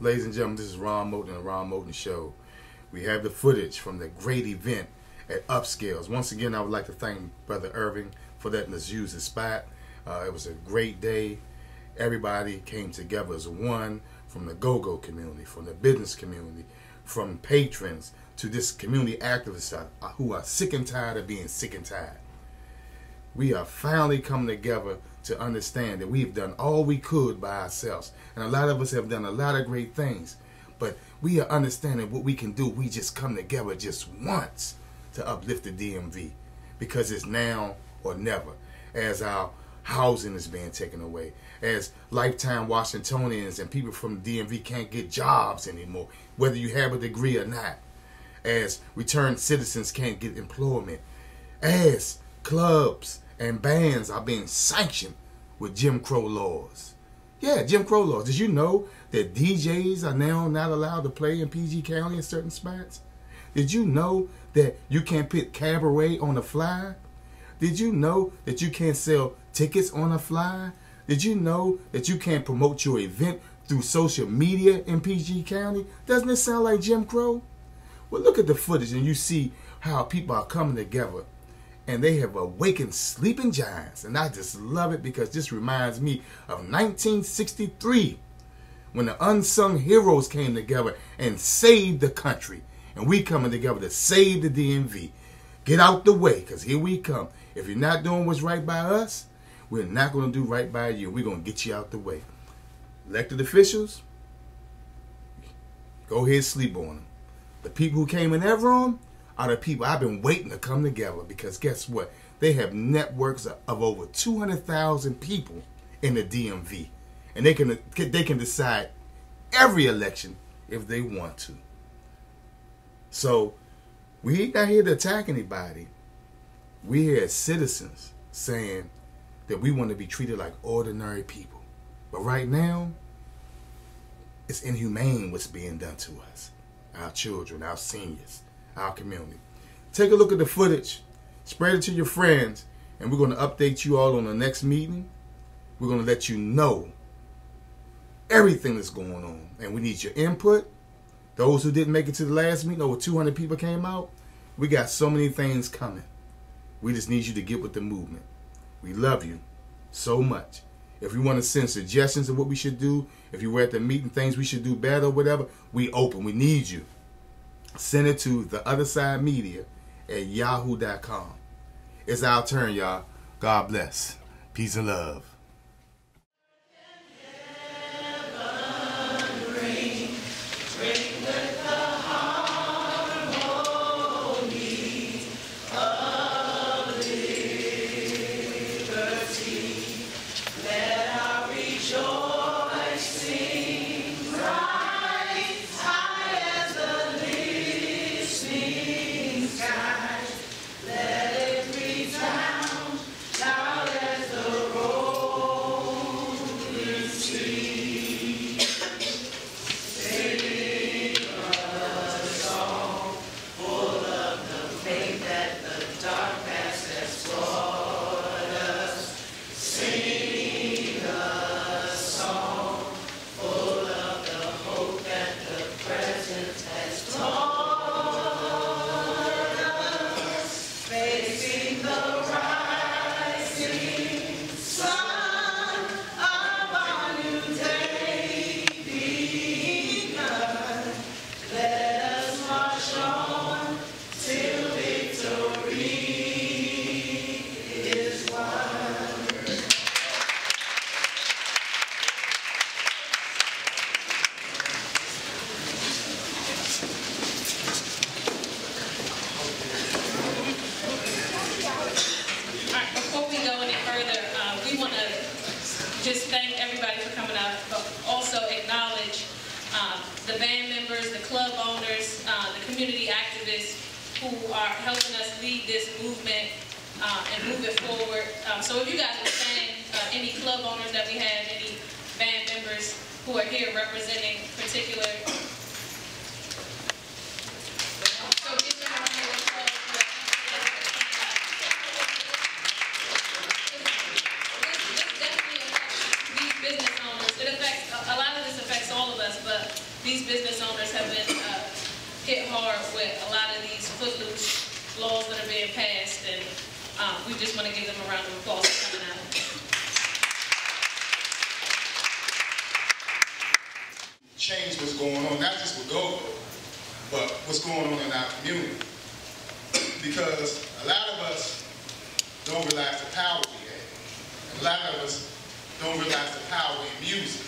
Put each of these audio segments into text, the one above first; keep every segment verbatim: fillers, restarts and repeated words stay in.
Ladies and gentlemen, this is Ron Moton and the Ron Moton Show. We have the footage from the great event at Upscales. Once again, I would like to thank Brother Irving for letting us use the spot. Uh, it was a great day. Everybody came together as one, from the go-go community, from the business community, from patrons to this community activists who are sick and tired of being sick and tired. We are finally coming together to understand that we've done all we could by ourselves. And a lot of us have done a lot of great things, but we are understanding what we can do. We just come together just once to uplift the D M V, because it's now or never. As our housing is being taken away, as lifetime Washingtonians and people from the D M V can't get jobs anymore, whether you have a degree or not, as returned citizens can't get employment, as clubs and bands are being sanctioned with Jim Crow laws. Yeah, Jim Crow laws. Did you know that D Js are now not allowed to play in P G County in certain spots? Did you know that you can't put cabaret on the fly? Did you know that you can't sell tickets on the fly? Did you know that you can't promote your event through social media in P G County? Doesn't it sound like Jim Crow? Well, look at the footage and you see how people are coming together, and they have awakened sleeping giants. And I just love it, because this reminds me of nineteen sixty-three, when the unsung heroes came together and saved the country. And we coming together to save the D M V. Get out the way, because here we come. If you're not doing what's right by us, we're not going to do right by you. We're going to get you out the way. Elected officials, go ahead and sleep on them. The people who came in that room are the people I've been waiting to come together, because guess what? They have networks of over two hundred thousand people in the D M V. And they can, they can decide every election if they want to. So we ain't not here to attack anybody. We're here as citizens saying that we want to be treated like ordinary people. But right now, it's inhumane what's being done to us, our children, our seniors, our community. Take a look at the footage, spread it to your friends, and we're going to update you all on the next meeting. We're going to let you know everything that's going on, and we need your input. Those who didn't make it to the last meeting, over two hundred people came out. We got so many things coming. We just need you to get with the movement. We love you so much. If you want to send suggestions of what we should do, if you were at the meeting, things we should do better or whatever, we open. We need you. Send it to the other side media at yahoo dot com. It's our turn, y'all. God bless. Peace and love. But these business owners have been uh, hit hard with a lot of these footloose laws that are being passed, and um, we just want to give them a round of applause for coming out. Change what's going on, not just with Go, but what's going on in our community. Because a lot of us don't realize the power we have. A lot of us don't realize the power in music.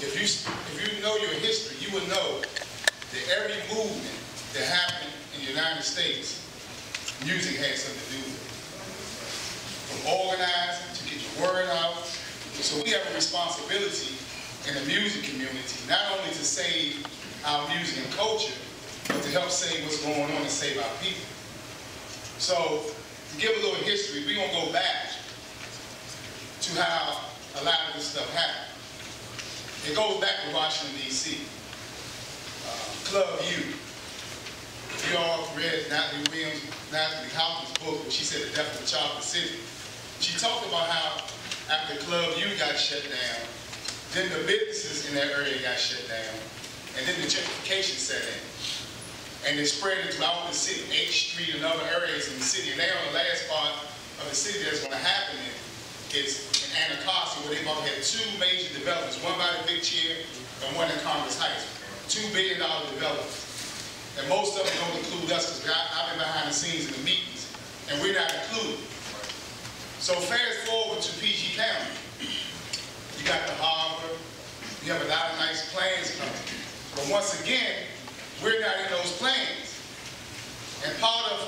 If you, if you know your history, you will know that every movement that happened in the United States, music had something to do with it. From organizing to get your word out. So we have a responsibility in the music community, not only to save our music and culture, but to help save what's going on and save our people. So, to give a little history, we're going to go back to how a lot of this stuff happened. It goes back to Washington, D C Uh, Club U. You all read Natalie Williams, Natalie Hawkins' book, where she said The Death of the Chocolate City. She talked about how after Club U got shut down, then the businesses in that area got shut down, and then the gentrification set in. And it spread throughout the city, H Street and other areas in the city. And now the last part of the city that's going to happen in is in Anacostia, where they've already had two major developments, one by the Big Chair and one in Congress Heights. two billion dollar developments. And most of them don't include us, because I've been behind the scenes in the meetings, and we're not included. So fast forward to P G County. You got the harbor, you have a lot of nice plans coming. But once again, we're not in those plans. And part of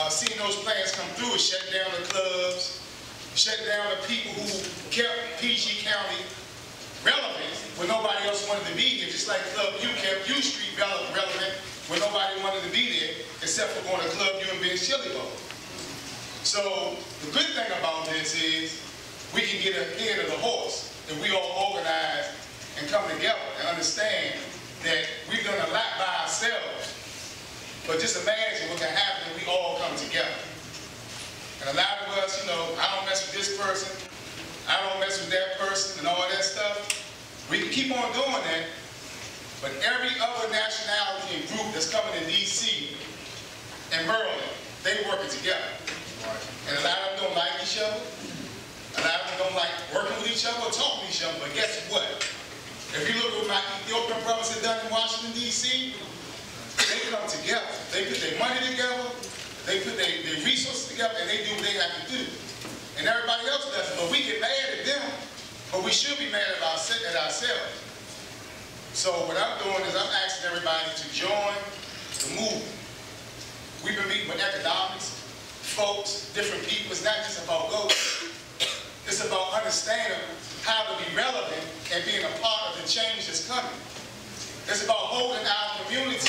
uh, seeing those plans come through is shutting down the clubs, shutting down the people who kept P G County relevant when nobody else wanted to be here, just like Club U kept U Street relevant when nobody wanted to be there, except for going to Club U and Ben's Chili Bowl. So the good thing about this is, we can get ahead of the horse if we all organize and come together and understand that we've done a lot by ourselves. But just imagine what can happen if we all come together. And a lot of us, you know, I don't mess with this person, I don't mess with that person, and all that stuff. We can keep on doing that, but every other nationality and group that's coming to D C and Maryland, they working together. And a lot of them don't like each other. A lot of them don't like working with each other or talking to each other, but guess what? If you look at what my Ethiopian brothers have done in Washington, D C, they come together. They put their money together, they put their, their resources together, and they do what they have to do. And everybody else does it, but we get mad at them, but we should be mad at, our, at ourselves. So what I'm doing is I'm asking everybody to join the movement. We've been meeting with economics, folks, different people. It's not just about goals. It's about understanding how to be relevant and being a part of the change that's coming. It's about holding our community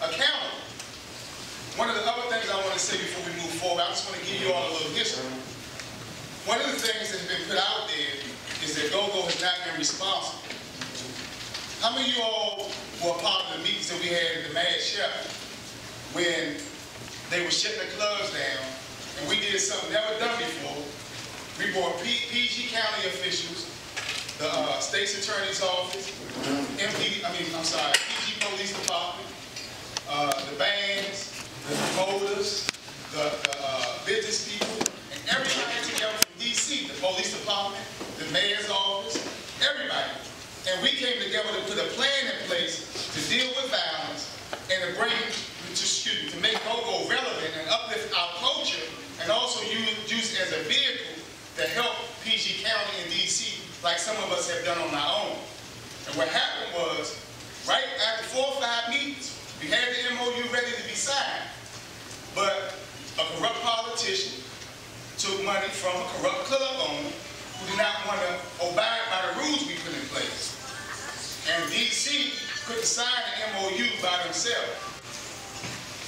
accountable. One of the other things I want to say before we move forward, I just want to give you all a little history. One of the things that's been put out there is that GoGo has not been responsible. How many of you all were part of the meetings that we had at the Mad Chef when they were shutting the clubs down and we did something never done before? We brought P G County officials, the uh, state's attorney's office, M P, I mean, I'm sorry, P G Police Department, uh, the bands, the promoters, the, the uh, business people, and everybody together from D C, the police department, the mayor's office, everybody. And we came together to put a plan in place to deal with violence and to bring, to, excuse me, to make GoGo relevant and uplift our culture, and also use, use it as a vehicle to help P G County and D C, like some of us have done on our own. And what happened was, right after four or five meetings, we had the M O U ready to be signed. But a corrupt politician took money from a corrupt club owner who did not want to abide by the rules we put in place. And D C couldn't sign the M O U by themselves.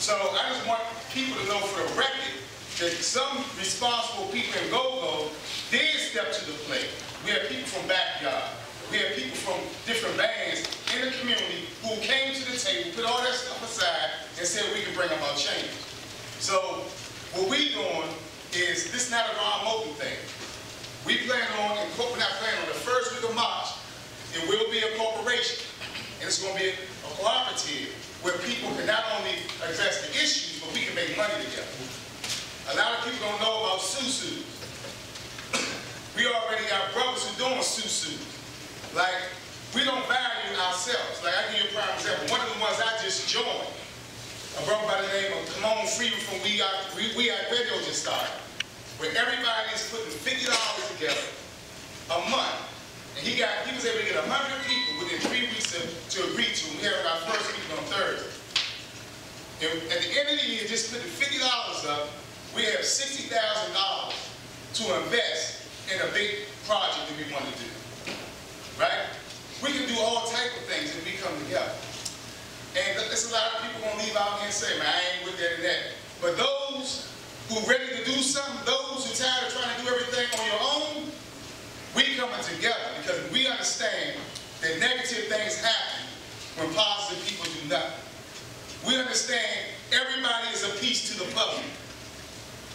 So I just want people to know for the record that some responsible people in GoGo did step to the plate. We had people from Backyard. We had people from different bands in the community who came to the table, put all that stuff aside, and said we can bring about change. So what we're doing is, this is not a Ron Moton thing. We plan on, and we're not planning on, the first week of March, it will be a corporation. susu. Like, we don't value ourselves. Like, I give you a prime example. One of the ones I just joined, a brother by the name of Kamon Freeman from We Are We Are Video just started, where everybody's putting fifty dollars together a month. And he got, he was able to get a hundred people within three weeks of, to agree to. We had our first meeting on Thursday. And at the end of the year, just putting fifty dollars up, we have sixty thousand dollars to invest in a big project that we want to do, right? We can do all type of things if we come together. And there's a lot of people gonna leave out here and say, man, I ain't with that and that. But those who are ready to do something, those who are tired of trying to do everything on your own, we coming together because we understand that negative things happen when positive people do nothing. We understand everybody is a piece to the puzzle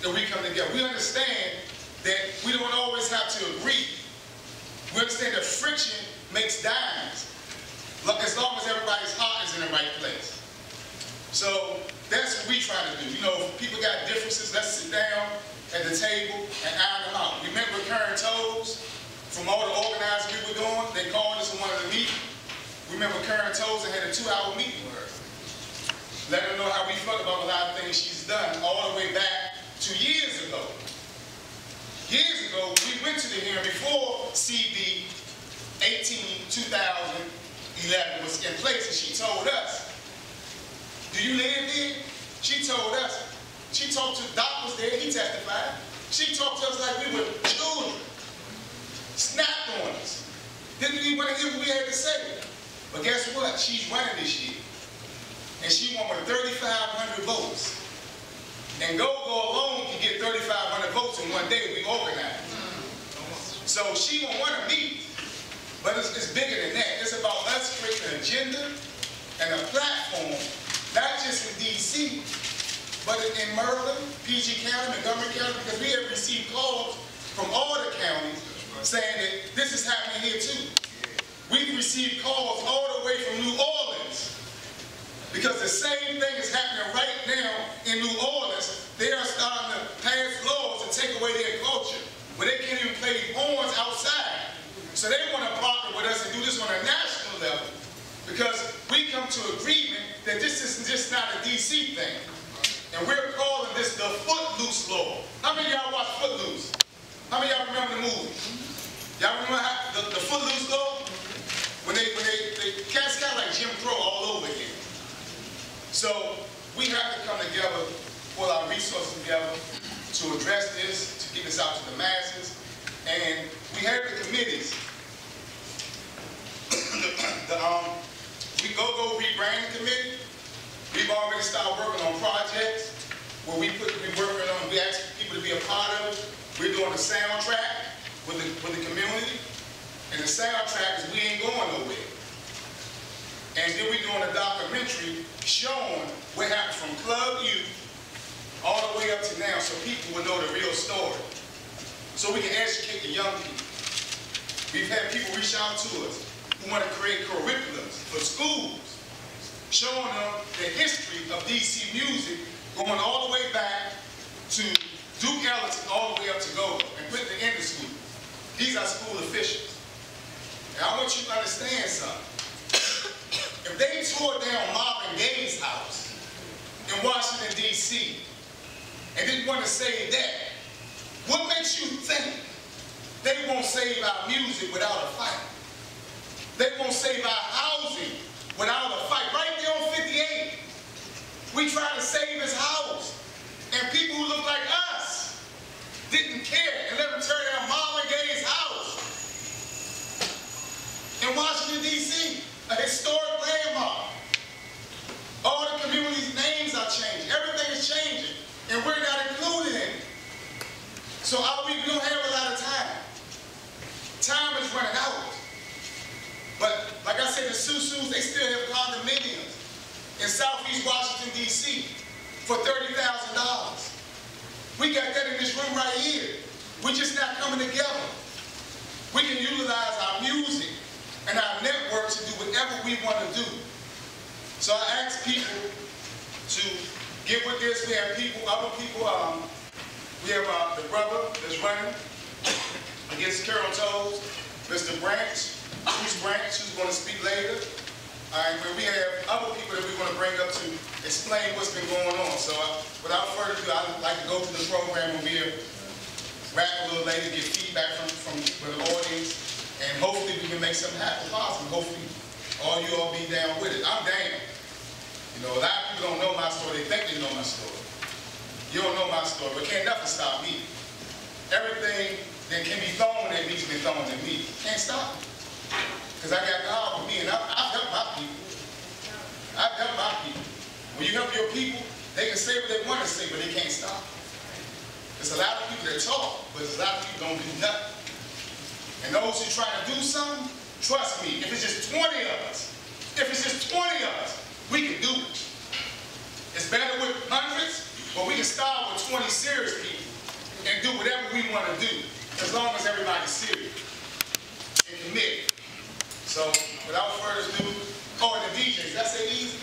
that we come together. We understand that we don't always have to agree. We understand that friction makes dimes as long as everybody's heart is in the right place. So that's what we try to do. You know, if people got differences, let's sit down at the table and iron them out. We met with Karen Toles. From all the organizing we were doing, they called us in one of the meetings. We met with Karen Toles and had a two-hour meeting with her. Let her know how we felt about a lot of things she's done all the way back to years ago. Years ago, we went to the hearing before C B eighteen two thousand eleven was in place, and she told us, do you live there? She told us. She talked to the doctors there, he testified. She talked to us like we were children. Snapped on us. Didn't even want to hear what we had to say. But guess what? She's running this year. And she won with thirty-five hundred votes. And Go Go alone can get thirty-five hundred votes in one day if we organize. So she won't want to meet. But it's, it's bigger than that. It's about us creating an agenda and a platform, not just in D C, but in Maryland, P G County, Montgomery County, because we have received calls from all the counties saying that this is happening here too. We've received calls all the way from New Orleans because the same thing is happening right now in New Orleans. They are starting to pass laws to take away their culture, where they can't even play horns outside. So they want to partner with us and do this on a national level because we come to agreement that this is just not a D C thing. And we're calling this the Footloose Law. How many of y'all watch Footloose? How many of y'all remember the movie? Y'all remember how, the, the Footloose Law? When they, when they, they cast kind of like Jim Crow all over again. So we have to come together, pull our resources together to address this, to get this out to the masses. And we have the committees. the, the, um, we go go rebranding committee. We've already started working on projects where we put, we working on, we ask people to be a part of it. We're doing a soundtrack with the, with the community, and the soundtrack is We Ain't Going Nowhere. And then we're doing a documentary showing what happened from Club U all the way up to now so people will know the real story. So we can educate the young people. We've had people reach out to us who want to create curriculums for schools, showing them the history of D C music going all the way back to Duke Ellington all the way up to Go and put the end of school. These are school officials. And I want you to understand something. If they tore down Marvin Gaye's house in Washington, D C, and didn't want to save that, what makes you think they won't save our music without a fight? They won't save our housing without a fight. Right there on fifty-eight, we trying to save his house. And people who look like us didn't care and let them tear down Marvin Gaye's house in Washington, D C, a historic landmark. All the community's names are changing. Everything is changing, and we're not included in it. So we don't have a lot of time. Time is running out. But like I said, the Susus, they still have condominiums in Southeast Washington, D C, for thirty thousand dollars. We got that in this room right here. We're just not coming together. We can utilize our music and our network to do whatever we want to do. So I ask people to get with this. We have people, other people, um, we have uh, the brother that's running against Carol Toes. Mister Branch, Bruce Branch, who's going to speak later. And right, we have other people that we want to bring up to explain what's been going on. So uh, without further ado, I'd like to go through the program and we'll rap a little later, get feedback from, from, from the audience, and hopefully we can make something happen possible. Hopefully all you all be down with it. I'm down. You know, a lot of people don't know my story. They think they know my story. You don't know my story, but can't nothing stop me. Everything that can be thrown at me has been thrown at me. Can't stop me. Because I got God with me, and I've, I've helped my people. I've helped my people. When you help your people, they can say what they want to say, but they can't stop. There's a lot of people that talk, but there's a lot of people don't do nothing. And those who try to do something, trust me, if it's just twenty of us, if it's just twenty of us, we can do it. It's better with hundreds, but we can start with twenty serious people and do whatever we want to do, as long as everybody's serious and committed. So, without further ado, oh, and the D Js, that's it easy.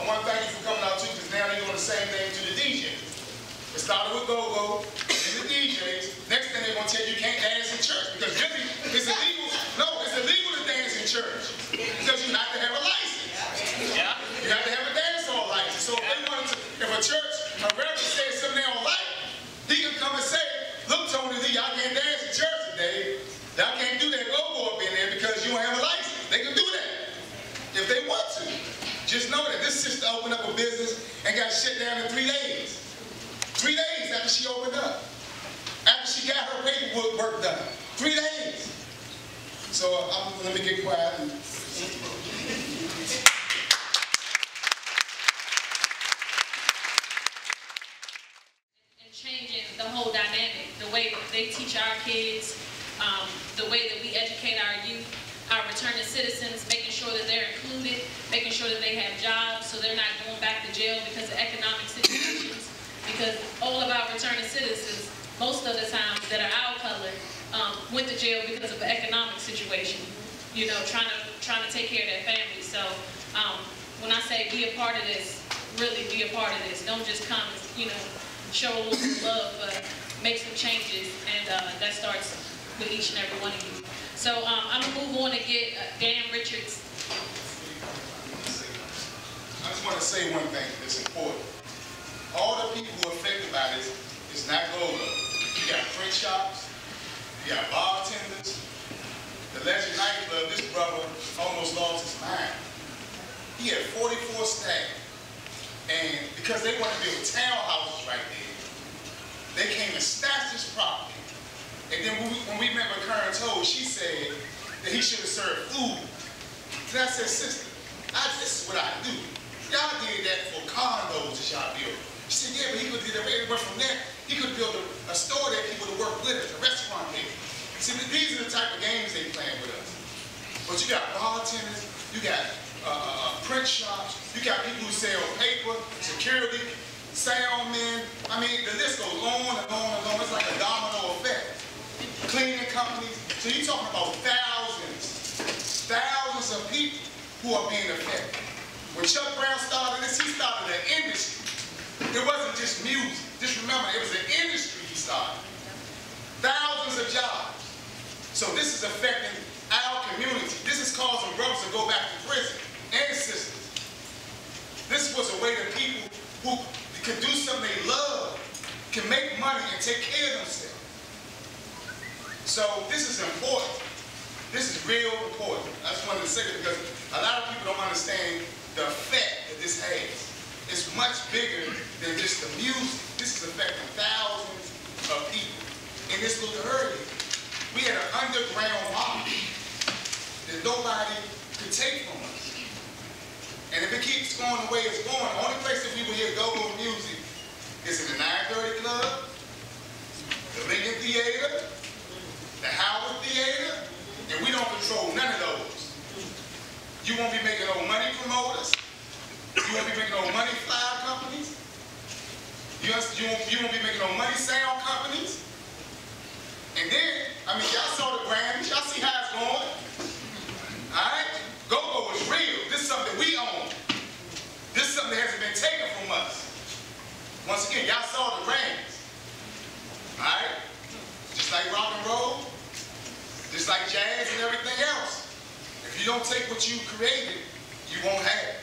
I want to thank you for coming out too, because now they're doing the same thing to the D Js. It started with go-go, and the D Js. Next thing they're going to tell you, you can't dance in church, because really, it's illegal. No, it's illegal to dance in church, because you have to have a license. Yeah. You have to have a dance-hall license. So if they wanted to, if a church, a reverend says something they don't like, he can come and say, look, Tony Lee, y'all can't dance in church today. Y'all can't do that go-go up in there because you don't have a license. They can do that if they want to. Just know that this sister opened up a business and got shut down in three days. Three days after she opened up. After she got her paperwork done. Three days. So I'm, let me get quiet. And... and changing the whole dynamic, the way they teach our kids, Um, the way that we educate our youth, our returning citizens, making sure that they're included, making sure that they have jobs so they're not going back to jail because of economic situations. Because all of our returning citizens, most of the time that are our color, um, went to jail because of an economic situation, you know, trying to, trying to take care of their family. So um, when I say be a part of this, really be a part of this. Don't just come and, you know, show a little love, but make some changes, and uh, that starts with each and every one of you. So um, I'm going to move on and get uh, Dan Richards. I just want to say one thing that's important. All the people who are affected by this is not gold. You got print shops, you got bartenders. The Legend nightclub, this brother almost lost his mind. He had forty-four staff. And because they want to build townhouses right there, they came and snatched his property. And then when we met with Karen Toles, she said that he should have served food. And I said, sister, I, this is what I do. Y'all did that for condos that y'all built. She said, yeah, but he could do that. But from there, he could build a, a store that people would work with us, a restaurant there. See, these are the type of games they playing with us. But you got bartenders, you got uh, print shops, you got people who sell paper, security, sound men. I mean, the list goes on and on and on. It's like a domino effect. Cleaning companies. So you're talking about thousands, thousands of people who are being affected. When Chuck Brown started this, he started an industry. It wasn't just music. Just remember, it was an industry he started. Thousands of jobs. So this is affecting our community. This is causing brothers to go back to prison and sisters. This was a way that people who could do something they love can make money and take care of themselves. So this is important. This is real important. I just wanted to say that because a lot of people don't understand the effect that this has. It's much bigger than just the music. This is affecting thousands of people. In this little area, we had an underground mob that nobody could take from us. And if it keeps going the way it's going, the only place that we will hear go-go music is in the nine thirty Club, the Lincoln Theater, the Howard Theater, and we don't control none of those. You won't be making no money promoters. You won't be making no money flyer companies. You won't, you won't be making no money sound companies. And then, I mean, y'all saw the Grammys. Y'all see how it's going? All right? Go-go is real. This is something we own. This is something that hasn't been taken from us. Once again, y'all saw the Grammys. All right? Just like rock and roll, Just like jazz and everything else. If you don't take what you created, you won't have it.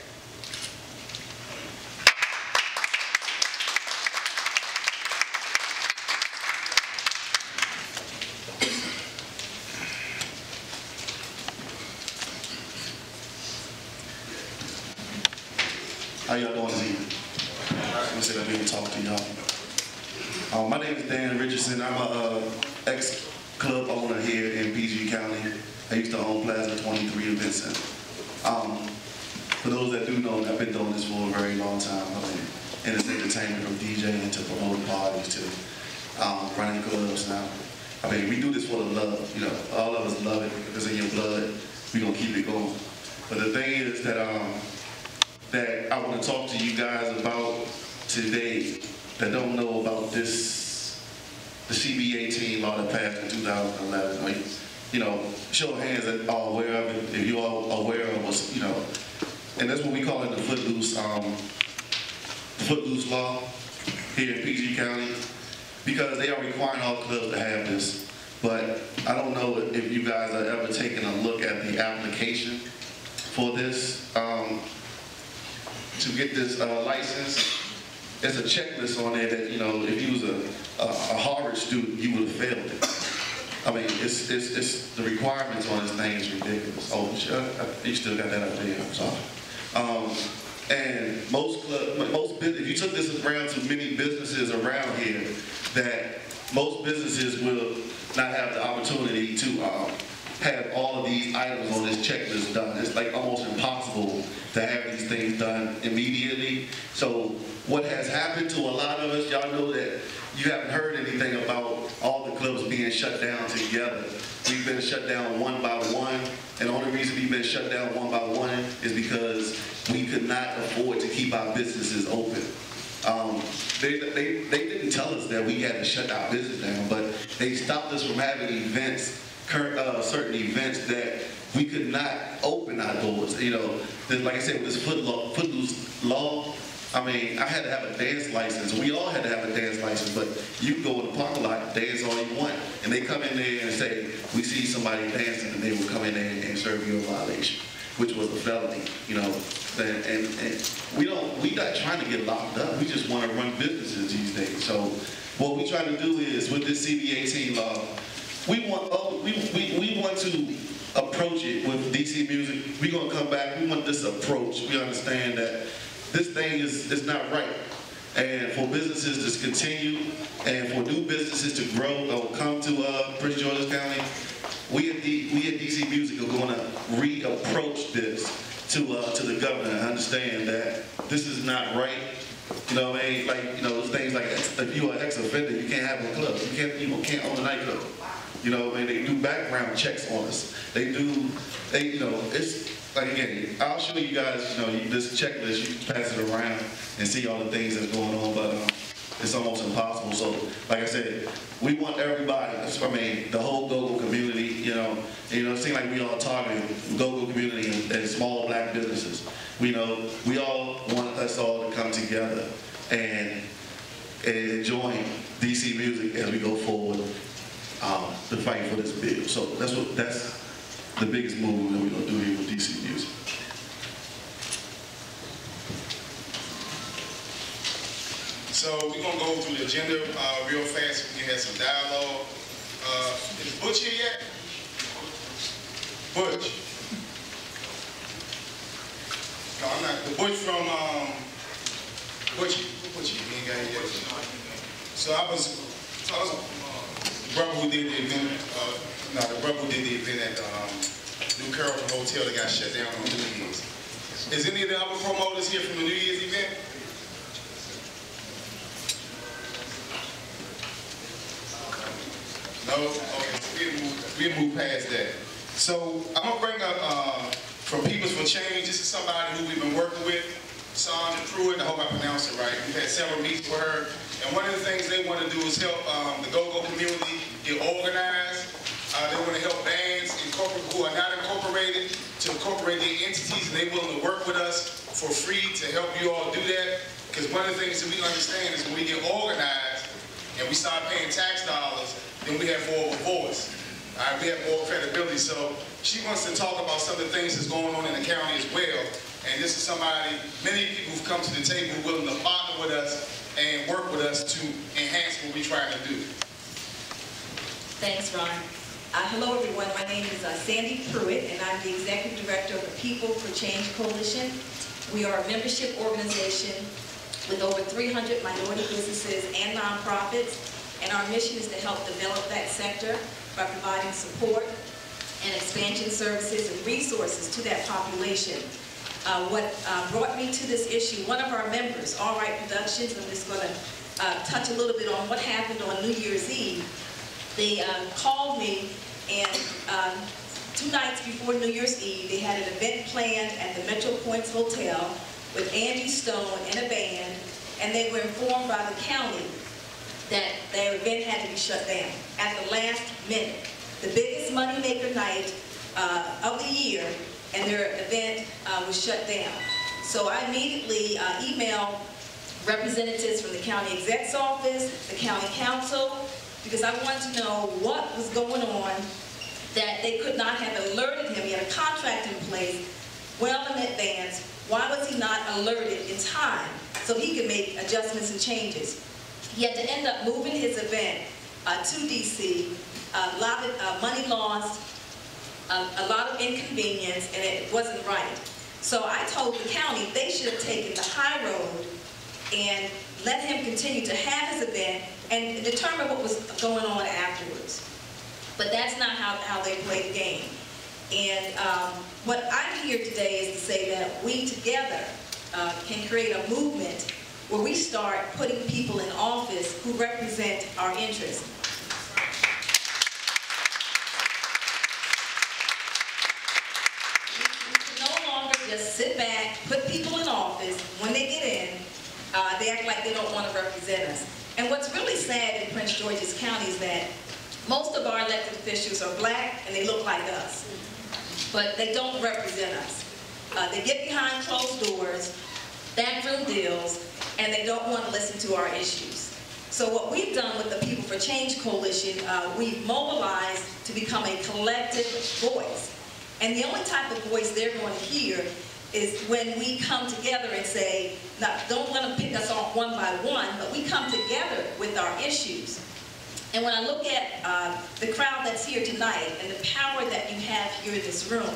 How y'all doing this evening? I'm sitting up here and talking to y'all. Um, my name is Dan Richardson. I'm an uh, ex-club owner here in P G County. I used to own Plaza twenty-three in Vincent. Um, for those that do know, I've been doing this for a very long time. I've been in this entertainment, from DJing to promoting parties to um, running clubs now. I mean, we do this for the love. You know, all of us love it. If it's in your blood, we're going to keep it going. But the thing is that um, that I want to talk to you guys about today that don't know about this, the C B eighteen law that passed in two thousand eleven. Like, you know, show of hands that are aware of it, if you are aware of what's, you know, and that's what we call it, the Footloose, um, the Footloose Law here in P G County, because they are requiring all clubs to have this. But I don't know if you guys are ever taking a look at the application for this. Um, to get this uh, license, there's a checklist on there that, you know, if you was a, a, a Harvard student, you would have failed it. I mean, it's, it's, it's the requirements on this thing is ridiculous. Oh, you still got that up there, I'm sorry. Um, and most club, most business, if you took this around to many businesses around here, that most businesses will not have the opportunity to um, have all of these items on this checklist done. It's like almost impossible to have these things done immediately. So what has happened to a lot of us, y'all know that you haven't heard anything about all the clubs being shut down together. We've been shut down one by one, and the only reason we've been shut down one by one is because we could not afford to keep our businesses open. Um, they, they, they didn't tell us that we had to shut our business down, but they stopped us from having events Uh, certain events that we could not open our doors. You know, like I said, with this foot law, Footloose Law, I mean, I had to have a dance license. We all had to have a dance license, but you can go in the parking lot, dance all you want, and they come in there and say, we see somebody dancing, and they will come in there and serve you a violation, which was a felony, you know. And, and, and we don't, we not trying to get locked up. We just want to run businesses these days. So what we try to do is, with this C B eighteen law, We want, oh, we, we, we want to approach it with D C Music. We're going to come back. We want this approach. We understand that this thing is, is not right. And for businesses to continue and for new businesses to grow or come to uh, Prince George's County, we at, D, we at D C Music are going to reapproach this to, uh, to the governor and understand that this is not right. You know what I mean? Like, you know, those things like if you're an ex-offender, you can't have a club. You can't, you can't own a nightclub. You know, and they do background checks on us. They do, they, you know, it's, like again, I'll show you guys, you know, you, this checklist, you can pass it around and see all the things that's going on, but um, it's almost impossible. So, like I said, we want everybody, I mean, the whole go-go community, you know, you know, it seems like we all targeting go-go community and, and small black businesses. We know, we all want us all to come together and, and enjoy D C Music as we go forward. Um, to fight for this bill. So that's what that's the biggest move that we're gonna do here with D C Music. So we're gonna go through the agenda uh, real fast. We can have some dialogue. Uh, is Butch here yet? Butch. No, I'm not. The Butch from um, Butch. Butch, he ain't got here yet. So I was. So I was The brother who did the event, uh, no, the brother who did the event at um, New Carrollton Hotel that got shut down on New Year's. Is any of the other promoters here from the New Year's event? No? Okay, so we'll move, we'll move past that. So I'm gonna bring up uh, from People for Change. This is somebody who we've been working with, Sandra Pruitt. I hope I pronounced it right. We've had several meetings with her. And one of the things they want to do is help um, the go-go community get organized. Uh, they want to help bands who are not incorporated to incorporate their entities, and they're willing to work with us for free to help you all do that. Because one of the things that we understand is when we get organized and we start paying tax dollars, then we have more of a voice. All right, we have more credibility. So she wants to talk about some of the things that's going on in the county as well. And this is somebody, many people who've come to the table who are willing to partner with us and work with us to enhance what we're trying to do. Thanks, Ron. Uh, hello, everyone. My name is uh, Sandy Pruitt, and I'm the Executive Director of the People for Change Coalition. We are a membership organization with over three hundred minority businesses and nonprofits, and our mission is to help develop that sector by providing support and expansion services and resources to that population. Uh, what uh, brought me to this issue, one of our members, All Right Productions, I'm just going to uh, touch a little bit on what happened on New Year's Eve. They uh, called me, and uh, two nights before New Year's Eve, they had an event planned at the Metro Points Hotel with Andy Stone and a band, and they were informed by the county that their event had to be shut down at the last minute. The biggest moneymaker night uh, of the year, and their event uh, was shut down. So I immediately uh, emailed representatives from the county exec's office, the county council, because I wanted to know what was going on that they could not have alerted him. He had a contract in place well in advance. Why was he not alerted in time so he could make adjustments and changes? He had to end up moving his event uh, to D C, uh, a lot of uh, money lost, a, a lot of inconvenience, and it wasn't right. So I told the county they should have taken the high road and let him continue to have his event and determine what was going on afterwards. But that's not how, how they play the game. And um, what I'm here today is to say that we together uh, can create a movement where we start putting people in office who represent our interests. We can no longer just sit back, put people in office. When they get in, uh, they act like they don't want to represent us. And what's really sad in Prince George's County is that most of our elected officials are black and they look like us, but they don't represent us. Uh, they get behind closed doors, backroom deals, and they don't want to listen to our issues. So what we've done with the People for Change Coalition, uh, we've mobilized to become a collective voice. And the only type of voice they're going to hear is when we come together and say, now, don't let them pick us off one by one, but we come together with our issues. And when I look at uh, the crowd that's here tonight and the power that you have here in this room,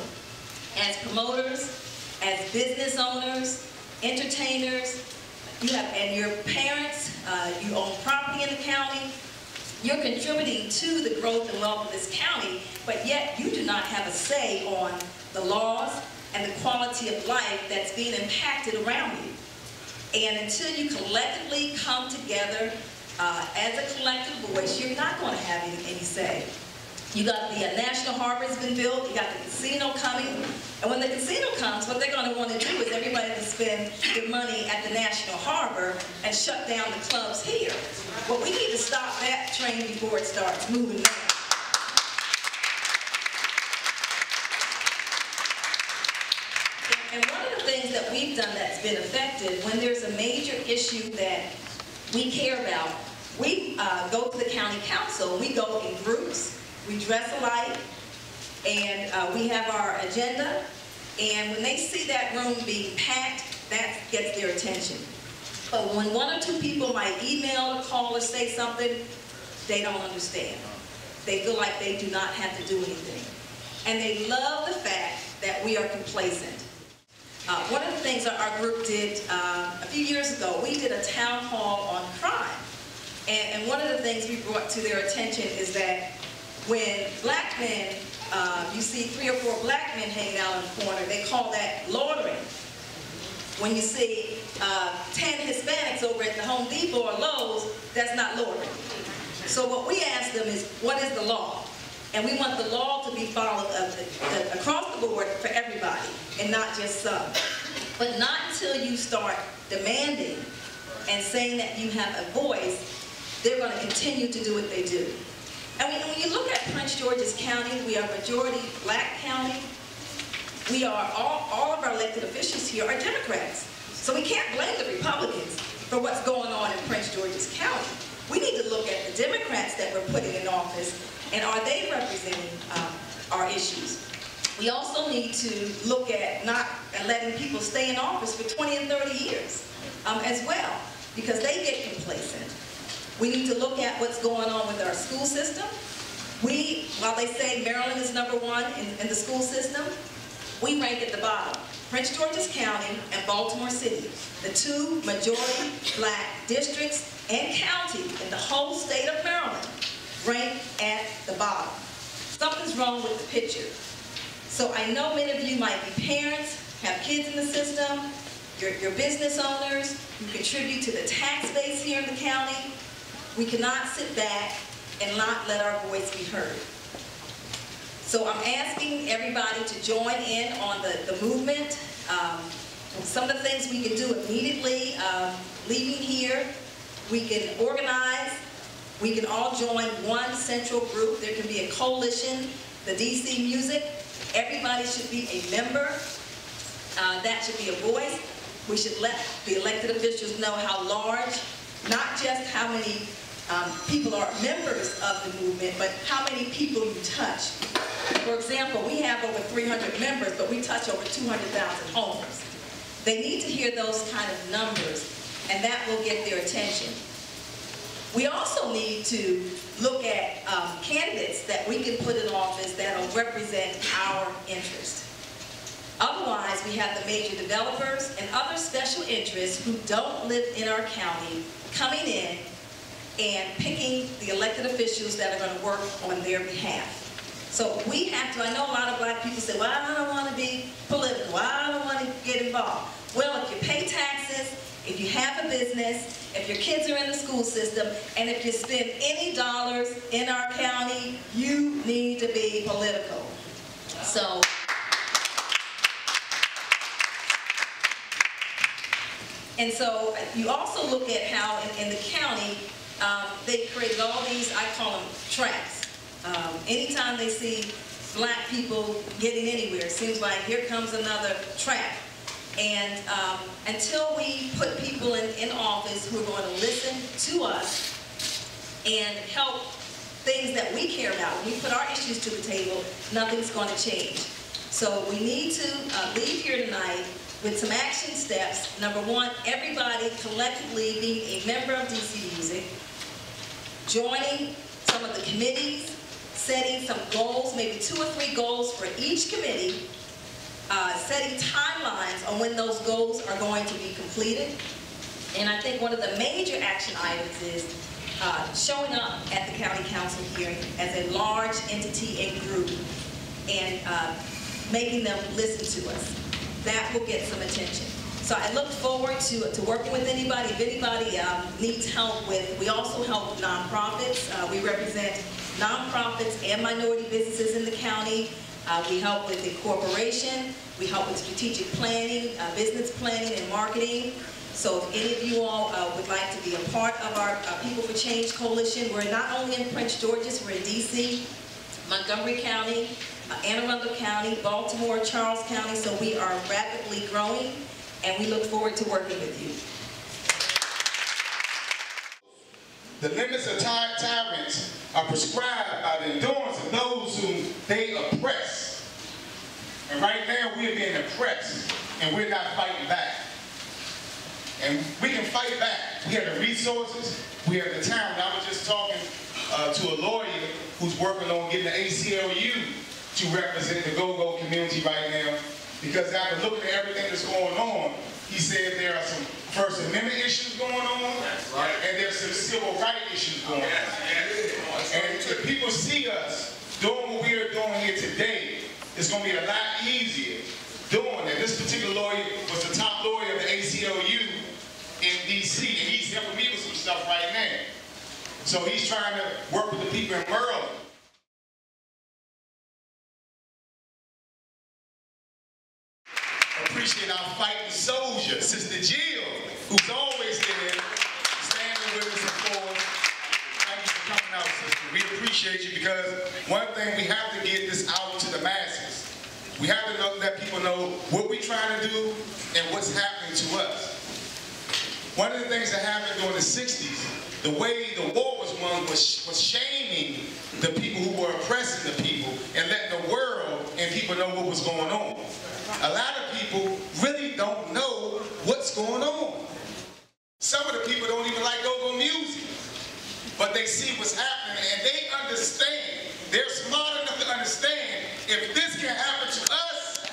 as promoters, as business owners, entertainers, you have, and your parents, uh, you own property in the county, you're contributing to the growth and wealth of this county, but yet you do not have a say on the laws and the quality of life that's being impacted around you. And until you collectively come together uh, as a collective voice, you're not going to have any, any say. You got the uh, National Harbor has been built, you got the casino coming, and when the casino comes, what they're gonna wanna do is everybody to spend their money at the National Harbor and shut down the clubs here. Well, we need to stop that train before it starts moving now. And one of the things that we've done that's been effective, when there's a major issue that we care about, we uh, go to the county council, we go in groups, we dress alike, and uh, we have our agenda, and when they see that room being packed, that gets their attention. But when one or two people might email, call, or say something, they don't understand. They feel like they do not have to do anything. And they love the fact that we are complacent. Uh, one of the things that our group did uh, a few years ago, we did a town hall on crime. And, and one of the things we brought to their attention is that when black men, uh, you see three or four black men hanging out in the corner, they call that loitering. When you see uh, ten Hispanics over at the Home Depot or Lowe's, that's not loitering. So what we ask them is, what is the law? And we want the law to be followed up the, the, across the board for everybody, and not just some. But not until you start demanding and saying that you have a voice, they're going to continue to do what they do. And when you look at Prince George's County, we are a majority black county. We are, all, all of our elected officials here are Democrats. So we can't blame the Republicans for what's going on in Prince George's County. We need to look at the Democrats that we're putting in office and are they representing um, our issues? We also need to look at not letting people stay in office for twenty and thirty years um, as well, because they get complacent. We need to look at what's going on with our school system. We, while they say Maryland is number one in, in the school system, we rank at the bottom. Prince George's County and Baltimore City, the two majority black districts and counties in the whole state of Maryland, rank at the bottom. Something's wrong with the picture. So I know many of you might be parents, have kids in the system, you're, you're business owners, you contribute to the tax base here in the county. We cannot sit back and not let our voice be heard. So I'm asking everybody to join in on the, the movement. Um, some of the things we can do immediately, um, leaving here, we can organize, we can all join one central group. There can be a coalition, the D C Music. Everybody should be a member. Uh, that should be a voice. We should let the elected officials know how large, not just how many Um, people are members of the movement, but how many people you touch. For example, we have over three hundred members, but we touch over two hundred thousand homes. They need to hear those kind of numbers, and that will get their attention. We also need to look at um, candidates that we can put in office that will represent our interests. Otherwise, we have the major developers and other special interests who don't live in our county coming in and picking the elected officials that are going to work on their behalf. So we have to, I know a lot of black people say, well, I don't want to be political, well, I don't want to get involved. Well, if you pay taxes, if you have a business, if your kids are in the school system, and if you spend any dollars in our county, you need to be political. So. And so you also look at how in, in the county, Um, they created all these, I call them traps. Um, anytime they see black people getting anywhere, it seems like here comes another trap. And um, until we put people in, in office who are going to listen to us and help things that we care about, when we put our issues to the table, nothing's going to change. So we need to uh, leave here tonight with some action steps. Number one, everybody collectively being a member of D C Music, joining some of the committees, setting some goals, maybe two or three goals for each committee, uh, setting timelines on when those goals are going to be completed. And I think one of the major action items is uh, showing up at the county council hearing as a large entity and group and uh, making them listen to us. That will get some attention. So I look forward to, to working with anybody. If anybody um, needs help with, we also help nonprofits. Uh, we represent nonprofits and minority businesses in the county. Uh, we help with incorporation. We help with strategic planning, uh, business planning, and marketing. So if any of you all uh, would like to be a part of our uh, People for Change Coalition, we're not only in Prince George's, we're in D C, Montgomery County, Uh, Anne Arundel County, Baltimore, Charles County, so we are rapidly growing, and we look forward to working with you. The limits of ty tyrants are prescribed by the endurance of those whom they oppress. And right now we're being oppressed, and we're not fighting back. And we can fight back. We have the resources, we have the time. I was just talking uh, to a lawyer who's working on getting the A C L U to represent the go-go community right now, because after looking at everything that's going on, he said there are some First Amendment issues going on, that's right, and there's some civil rights issues going on. Yes, yes. And if people see us doing what we are doing here today, it's going to be a lot easier doing that. This particular lawyer was the top lawyer of the A C L U in D C, and he's helping me with some stuff right now. So he's trying to work with the people in Maryland. Appreciate our fighting soldier, Sister Jill, who's always there, standing with us and for us. Thank you for coming out, sister. We appreciate you, because one thing, we have to get this out to the masses. We have to know, let people know what we're trying to do and what's happening to us. One of the things that happened during the sixties the way the war was won was, was shaming the people who were oppressing the people and letting the world and people know what was going on. A lot of people really don't know what's going on. Some of the people don't even like go-go music, but they see what's happening and they understand. They're smart enough to understand if this can happen to us,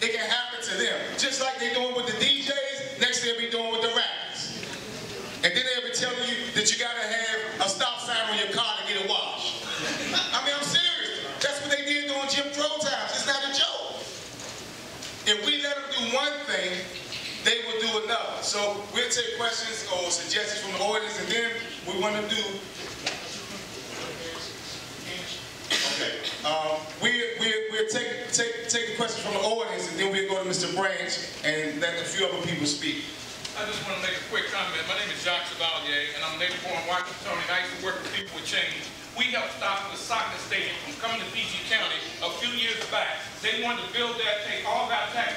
it can happen to them. Just like they're doing with the D Js, next they'll be doing with the rappers. And then they'll be telling you that you gotta have a stop sign on your car to get it washed. I mean, I'm serious. That's what they did during Jim Crow times. It's not a joke. If we let them do one thing, they will do another. So we'll take questions or suggestions from the audience, and then we want to do. Okay. Um, we we we'll take take take the questions from the audience, and then we'll go to Mister Branch and let a few other people speak. I just want to make a quick comment. My name is Jacques Chevalier, and I'm native-born Washingtonian. I used to work with People for Change. We helped stop the soccer stadium from coming to P G County a few years back. They wanted to build that, take all of our tax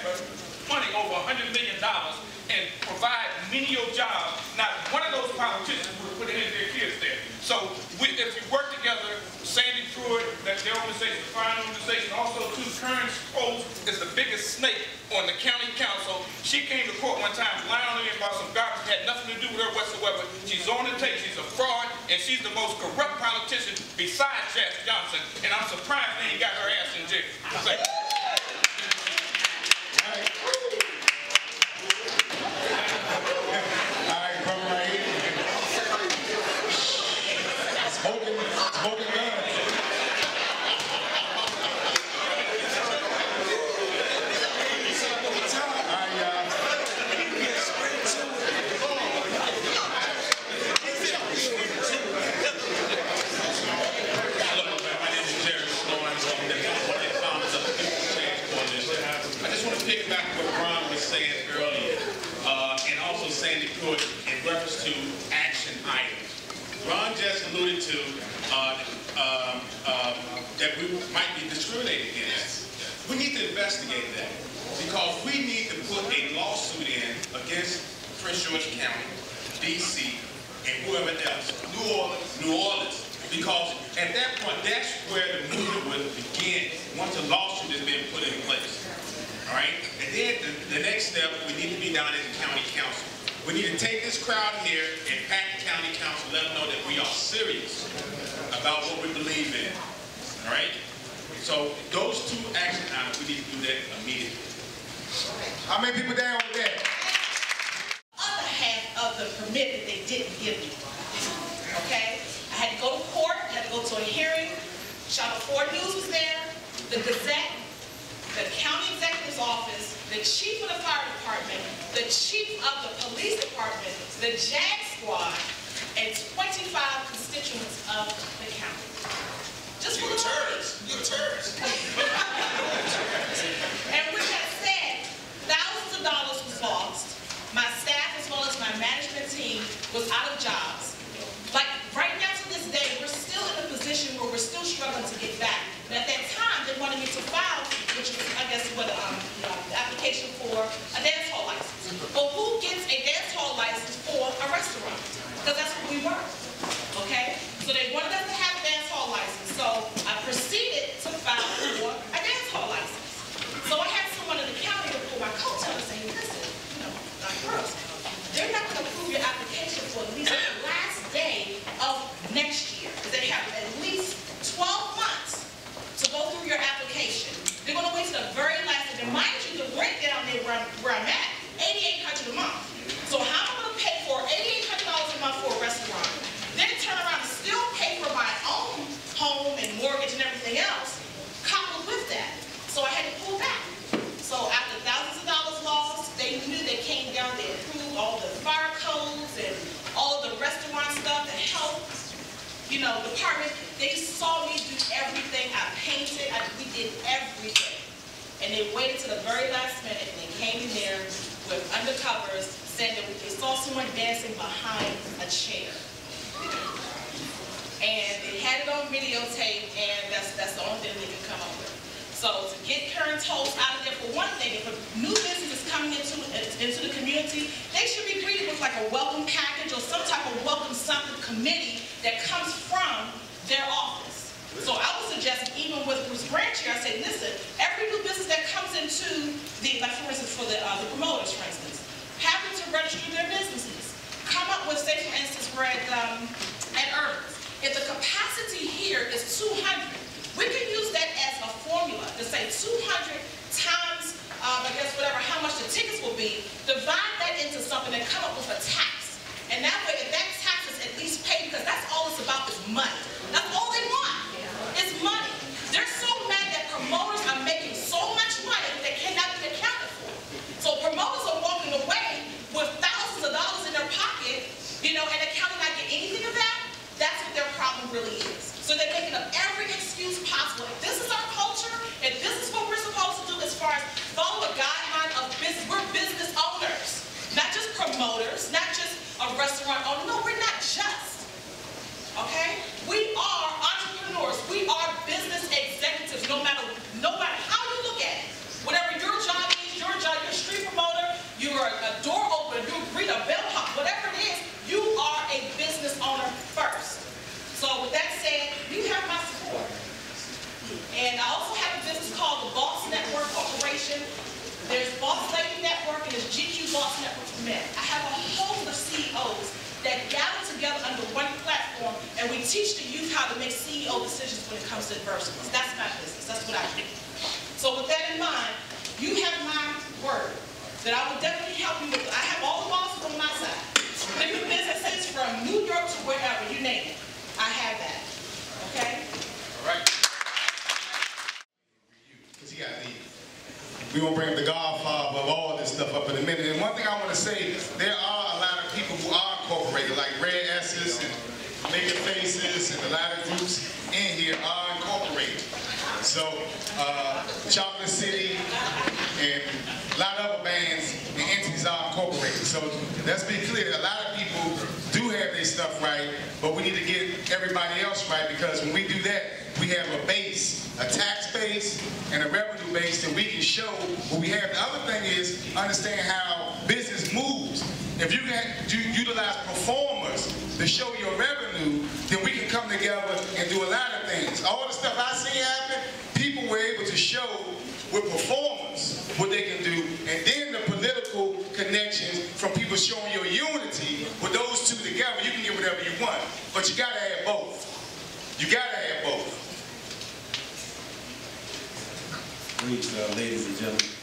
money, over one hundred million dollars, and provide menial jobs. Not one of those politicians would put any of their kids there. So we, if you work together, Sandra Pruitt, that's their organization, the fine organization, also too, Karen Toles is the biggest snake on the county council. She came to court one time, lying on me about some garbage that had nothing to do with her whatsoever. She's on the tape, she's a fraud, and she's the most corrupt politician besides Jess Johnson, and I'm surprised they ain't got her ass in jail. So, Karen Toles out of there for one thing. If a new business is coming into, into the community, they should be greeted with like a welcome package or some type of welcome something committee that comes from their office. So I would suggest, even with Bruce Branch here, I said, listen, every new business that comes into the, like for instance, for the, uh, the promoters, for instance, having to register their businesses. Come up with, say for instance, we're at, um, at Eric's. If the capacity here is two hundred, we can use that as a formula to say two hundred times, um, I guess whatever, how much the tickets will be, divide that into something and come up with a tax. And that way, if that tax is at least paid, because that's all it's about is money. That's all they want, is money. They're so mad that promoters are making so much money that they cannot be accounted for. So promoters are walking away with thousands of dollars in their pocket, you know, and the county not get anything of that. That's what their problem really is. So they're making up every excuse possible. If this is our culture, if this is what we're supposed to do as far as follow a guideline of business, we're business owners, not just promoters, not just a restaurant owner. No, we're not just, okay? We are entrepreneurs. We are business executives, no matter, no matter how you look at it. Whatever your job is, your job, you're a street promoter, you're a door opener, you're a greeter, a bellhop, whatever it is, you are a business owner first. So with that said, you have my support. And I also have a business called the Boss Network Corporation. There's Boss Lady Network and there's G Q Boss Network for Men. I have a host of C E Os that gather together under one platform, and we teach the youth how to make C E O decisions when it comes to adversity. That's my business, that's what I do. So with that in mind, you have my word that I will definitely help you with. I have all the bosses on my side. Different businesses from New York to wherever, you name it. I have that. Okay? All right. Because he got these. We won't bring up the Godfather of all this stuff up in a minute. And one thing I want to say, there are a lot of people who are incorporated, like Red Essence and Mega Faces, and a lot of groups in here are incorporated. So, uh, Chocolate City and a lot of other bands and entities are incorporated. So, let's be clear, a lot of people do have their stuff right, but we need to get everybody else right, because when we do that, we have a base, a tax base, and a revenue base that we can show what we have. The other thing is understand how business moves. If you can utilize performers to show your revenue, then we can come together and do a lot of things. All the stuff I see happen, people were able to show with performers what they can do, and then the political connections from people showing your unity. With those two together, you can get whatever you want, but you gotta have both. You gotta have both. Greetings, uh, ladies and gentlemen.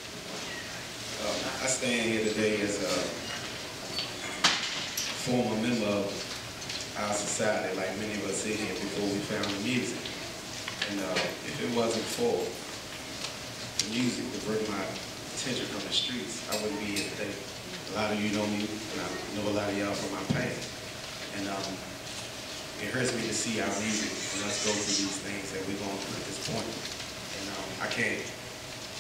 Uh, I stand here today as a former member of our society, like many of us in here before we found music. And uh, if it wasn't for the music to bring my attention from the streets, I wouldn't be here today. A lot of you know me, and I know a lot of y'all from my past. And um, it hurts me to see our music and us go through these things that we're going through at this point. And um, I can't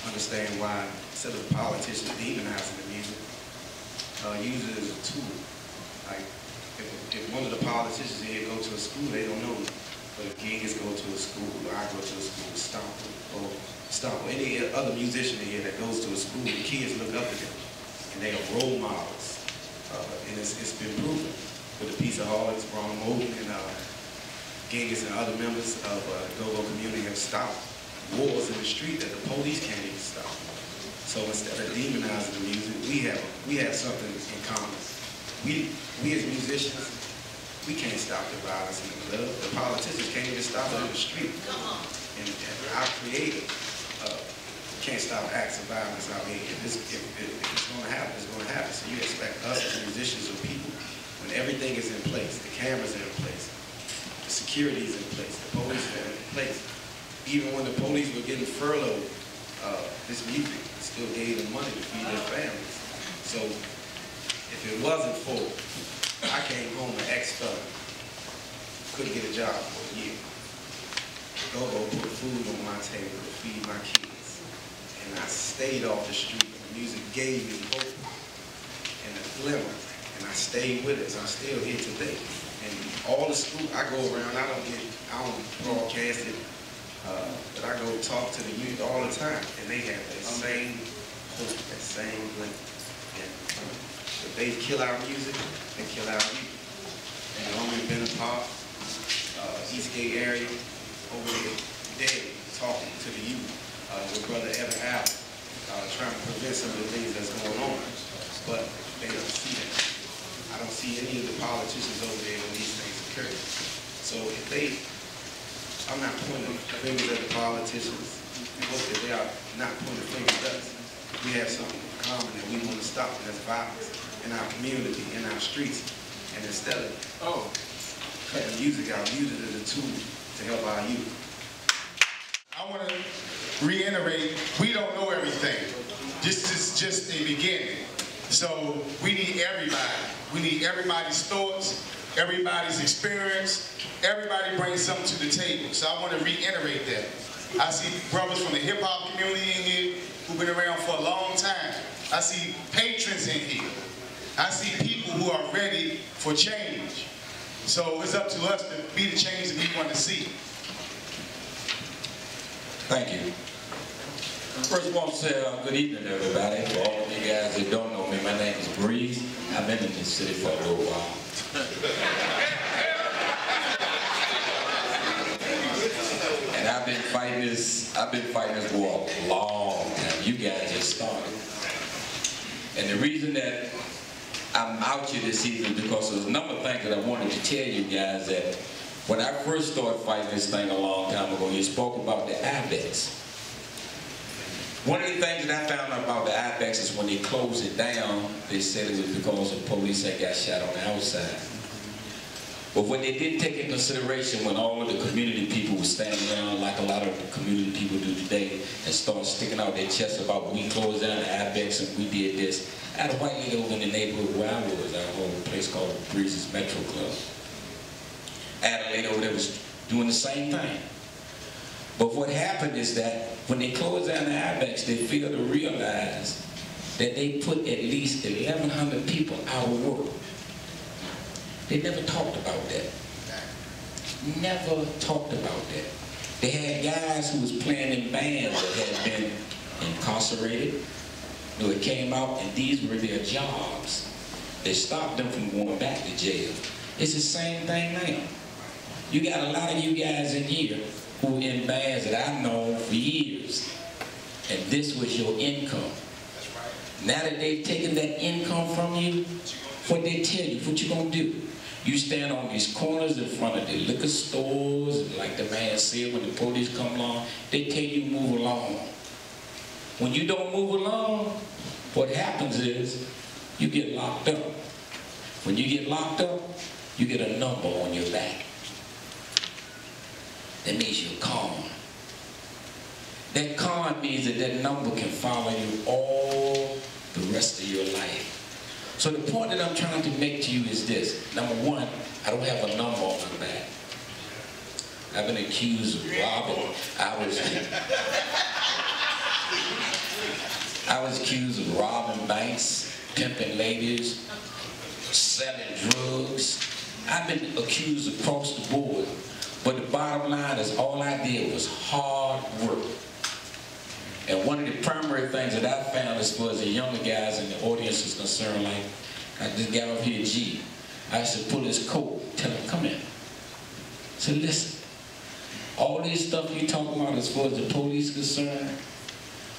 understand why, instead of politicians demonizing the music, uh, use it as a tool. Like, if, if one of the politicians here go to a school, they don't know me. But if Gigas go to a school, or I go to a school, Stomp, or Stomp, or any other musician in here that goes to a school, the kids look up to them, and they are role models. Uh, and it's, it's been proven with the Pizza Holics, Ron Moton, and uh, Gigas, and other members of uh, the Go-Go community have stopped wars in the street that the police can't even stop. So instead of demonizing the music, we have we have something in common. We we as musicians, we can't stop the violence in the club. The politicians can't even stop it in the street. And, and our creative uh, can't stop acts of violence out here. If it's, if, if it's going to happen, it's going to happen. So you expect us as musicians or people, when everything is in place, the cameras are in place, the security is in place, the police are in place. Even when the police were getting furloughed, uh, this music still gave them money to feed their families. So if it wasn't for I came home an ex-felon, couldn't get a job for a year. Go-Go put food on my table to feed my kids. And I stayed off the street. The music gave me hope and a glimmer. And I stayed with it, so I'm still here today. And all the school, I go around, I don't get, I don't broadcast it, uh, but I go talk to the youth all the time, and they have the same host that same link and um, but they kill our music and kill our youth. And only been a part uh, Eastgate area over there daily talking to the youth uh, with Brother Evan Allen, uh, trying to prevent some of the things that's going on. But they don't see that. I don't see any of the politicians over there when these things occur. So if they, I'm not pointing fingers at the politicians. We hope that they are not pointing fingers at us. We have something in common that we want to stop, and that's violence in our community, in our streets. And instead of oh, cutting music out, music is a tool to help our youth. I want to reiterate, we don't know everything. This is just the beginning. So we need everybody. We need everybody's thoughts, everybody's experience. Everybody brings something to the table. So I want to reiterate that. I see brothers from the hip hop community in here who've been around for a long time. I see patrons in here. I see people who are ready for change. So it's up to us to be the change that we want to see. Thank you. First of all, I want to say uh, good evening to everybody. For all of you guys that don't know me, my name is Breeze. I've been in this city for a little while. And I've been fighting this, I've been fighting this war a long time. You guys just started. And the reason that I'm out here this evening because there's a number of things that I wanted to tell you guys that when I first started fighting this thing a long time ago, you spoke about the I BEX. One of the things that I found out about the I BEX is when they closed it down, they said it was because the police had got shot on the outside. But when they didn't take into consideration when all of the community people were standing around like a lot of the community people do today and start sticking out their chests about we closed down the I BEX and we did this. I had a white lady over in the neighborhood where I was, I was at a place called Breeze's Metro Club. I had a lady over there was doing the same thing. But what happened is that when they closed down the I BEX, they failed to realize that they put at least eleven hundred people out of work. They never talked about that. Never talked about that. They had guys who was playing in bands that had been incarcerated. So it came out and these were their jobs. They stopped them from going back to jail. It's the same thing now. You got a lot of you guys in here who are in bands that I've known for years. And this was your income. That's right. Now that they've taken that income from you, what they tell you, what you gonna do? You stand on these corners in front of the liquor stores, and like the man said, when the police come along, they tell you move along. When you don't move along, what happens is you get locked up. When you get locked up, you get a number on your back. That means you're con. That con means that that number can follow you all the rest of your life. So the point that I'm trying to make to you is this. Number one, I don't have a number on my back. I've been accused of robbing. I was, I was accused of robbing banks, pimping ladies, selling drugs. I've been accused across the board. But the bottom line is all I did was hard work. And one of the primary things that I found as far as the younger guys in the audience is concerned, like, like this guy over here, G, I used to pull his coat, tell him, come in. So listen, all this stuff you're talking about as far as the police concerned,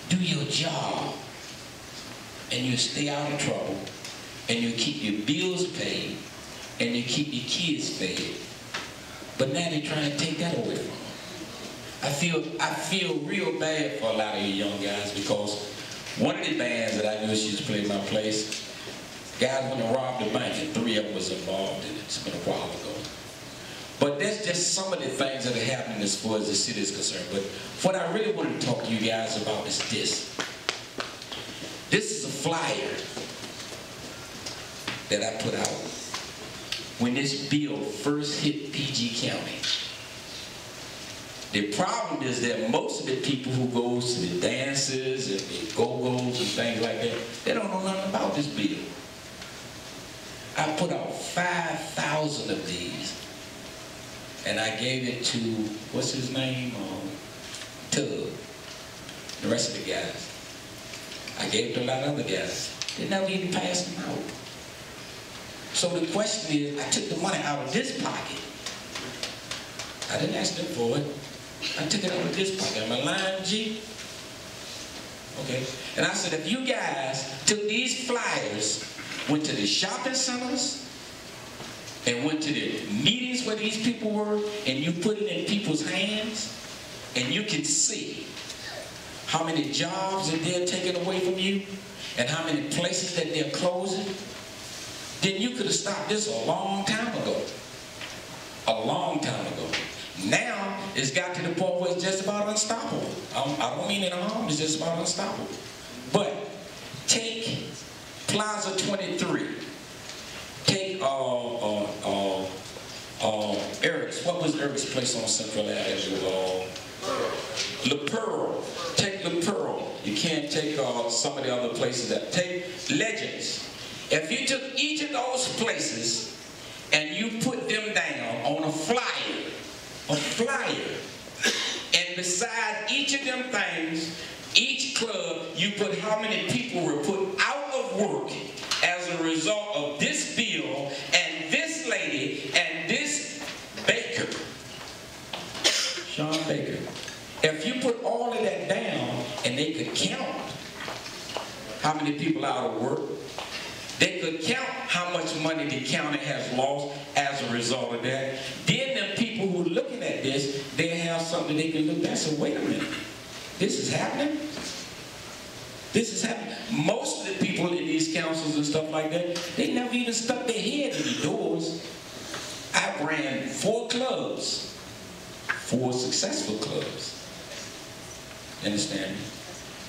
do your job, and you'll stay out of trouble, and you'll keep your bills paid, and you'll keep your kids fed. But now they're trying to take that away from them. I feel, I feel real bad for a lot of you young guys because one of the bands that I knew she used to play in my place, guys went and robbed the bank and three of them was involved in it. It's been a while ago. But that's just some of the things that are happening as far as the city is concerned. But what I really wanted to talk to you guys about is this. This is a flyer that I put out when this bill first hit P G County. The problem is that most of the people who goes to the dances and the go-go's and things like that, they don't know nothing about this bill. I put out five thousand of these, and I gave it to, what's his name, um, Tug, the rest of the guys. I gave it to my other guys. They never even passed them out. So the question is, I took the money out of this pocket. I didn't ask them for it. I took it out of this pocket. Am I lying, G? Okay. And I said, if you guys took these flyers, went to the shopping centers, and went to the meetings where these people were, and you put it in people's hands, and you can see how many jobs that they're taking away from you, and how many places that they're closing, then you could have stopped this a long time ago. A long time ago. Now, it's got to the point where it's just about unstoppable. I'm, I don't mean it harm, it's just about unstoppable. But take Plaza twenty-three. Take uh, uh, uh, uh, Eric's. What was Eric's place on Central Avenue? Uh, Le Pearl. Take Le Pearl. You can't take uh, some of the other places that take Legends. If you took each of those places and you put them down on a flyer, a flyer, and beside each of them things, each club, you put how many people were put out of work as a result of this bill and this lady and this baker, Sean Baker. If you put all of that down and they could count how many people out of work, they could count how much money the county has lost as a result of that. Then the people who are looking at this, they have something they can look at and say, wait a minute, this is happening? This is happening. Most of the people in these councils and stuff like that, they never even stuck their head in the doors. I ran four clubs, four successful clubs. Understand me?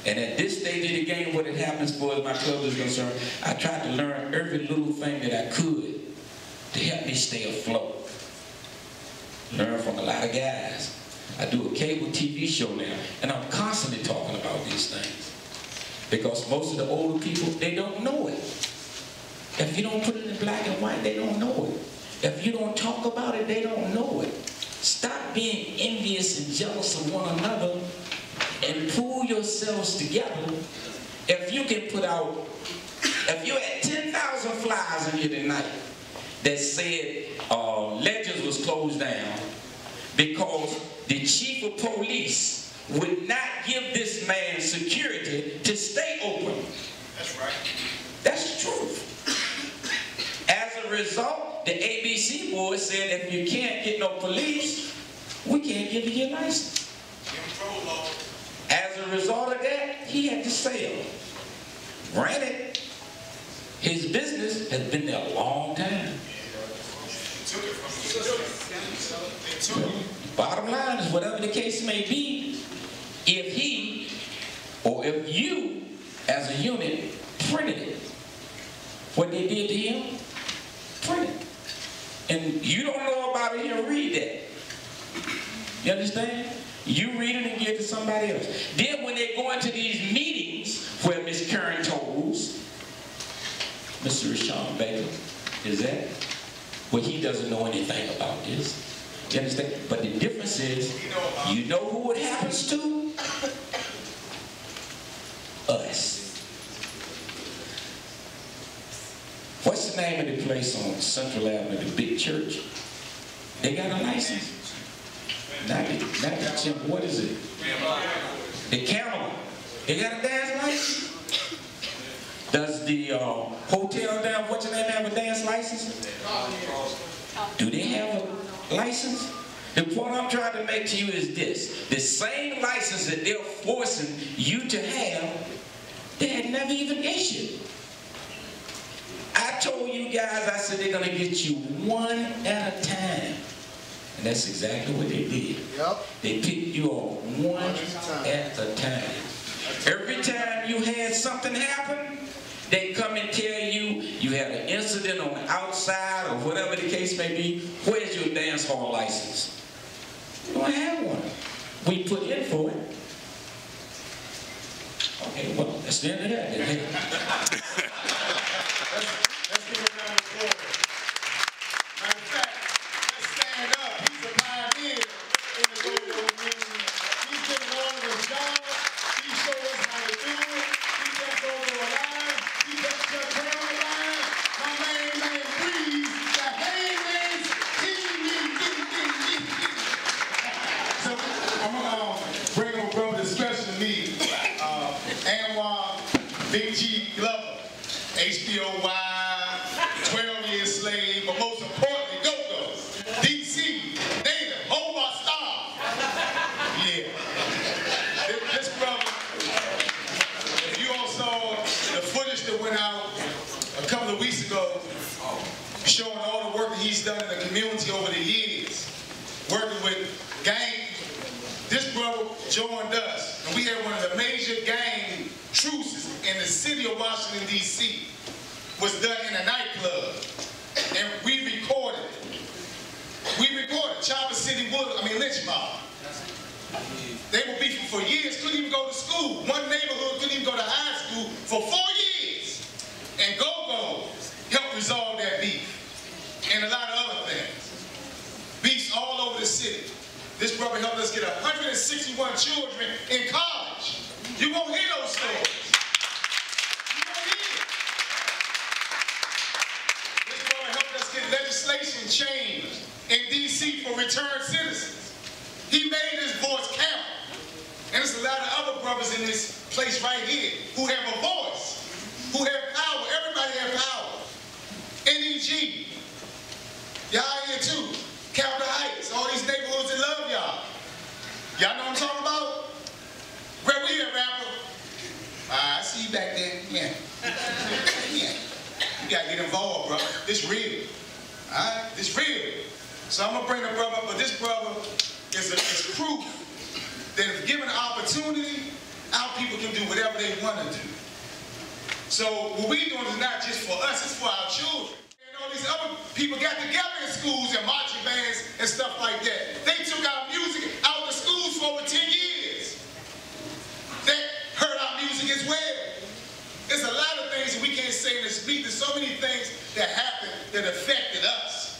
And at this stage of the game, what it happens for as my club is concerned, I tried to learn every little thing that I could to help me stay afloat. Learn from a lot of guys. I do a cable T V show now, and I'm constantly talking about these things. Because most of the older people, they don't know it. If you don't put it in black and white, they don't know it. If you don't talk about it, they don't know it. Stop being envious and jealous of one another and pull yourselves together. If you can put out, if you had ten thousand flyers in here tonight that said uh, Legends was closed down because the chief of police would not give this man security to stay open. That's right. That's true. As a result, the A B C board said if you can't get no police, we can't give you your license. As a result of that, he had to sell. Granted, his business has been there a long time. Bottom line is, whatever the case may be, if he or if you as a unit printed it, what they did to him, print it. And you don't know about it, he'll read that. You understand? You read it and give it to somebody else. Then when they go into these meetings where Miss Karen Toles, Mister Rashawn Baker is at, well, he doesn't know anything about this. You understand? But the difference is, you know who it happens to? Us. What's the name of the place on Central Avenue, the big church? They got a license. Not the, not the chimp, what is it? The camel. They got a dance license? Does the uh, hotel down, what's your name, have a dance license? Do they have a license? The point I'm trying to make to you is this. The same license that they're forcing you to have, they had never even issued. I told you guys, I said they're gonna get you one at a time. And that's exactly what they did. Yep. They picked you off one at a time. Every time you had something happen, they come and tell you you had an incident on the outside or whatever the case may be. Where's your dance hall license? You don't have one. We put in for it. Okay, well, that's the end of that. let's, let's give it a round of applause. He's been one of the jobs. He showed us how to do it. He got Big G Glover, H B O Y, twelve year slave, but most importantly, Go-Go, D C, Dana, Omar Star. Yeah. This brother, if you all saw the footage that went out a couple of weeks ago, showing all the work that he's done in the community over the years, working with gangs, this brother joined us, and we had one of the major gang truces in the city of Washington, D C was done in a nightclub, and we recorded it. We recorded Chopper City Wood, I mean Lynch Mob. They were beefing for years, couldn't even go to school. One neighborhood couldn't even go to high school for four years, and Go-Go helped resolve that beef, and a lot of other things. Beefs all over the city. This brother helped us get one hundred sixty-one children in college. You won't hear those stories. You won't hear it. This brother helped us get legislation changed in D C for returned citizens. He made his voice count. And there's a lot of other brothers in this place right here who have a voice, who have power. Everybody has power. N E G, y'all here too. Capitol Heights, all these neighborhoods that love y'all. Y'all know what I'm talking about? Where we at, rapper? Uh, I see you back there. Yeah. Yeah. You gotta get involved, bro. This real. Alright? This real. So I'm gonna bring a brother, but this brother is, a, is proof that if given an opportunity, our people can do whatever they wanna do. So what we're doing is not just for us, it's for our children. And all these other people got together in schools and marching bands and stuff like that. They took our music out of the schools for over ten years. That hurt our music as well. There's a lot of things that we can't say in this speech. There's so many things that happened that affected us.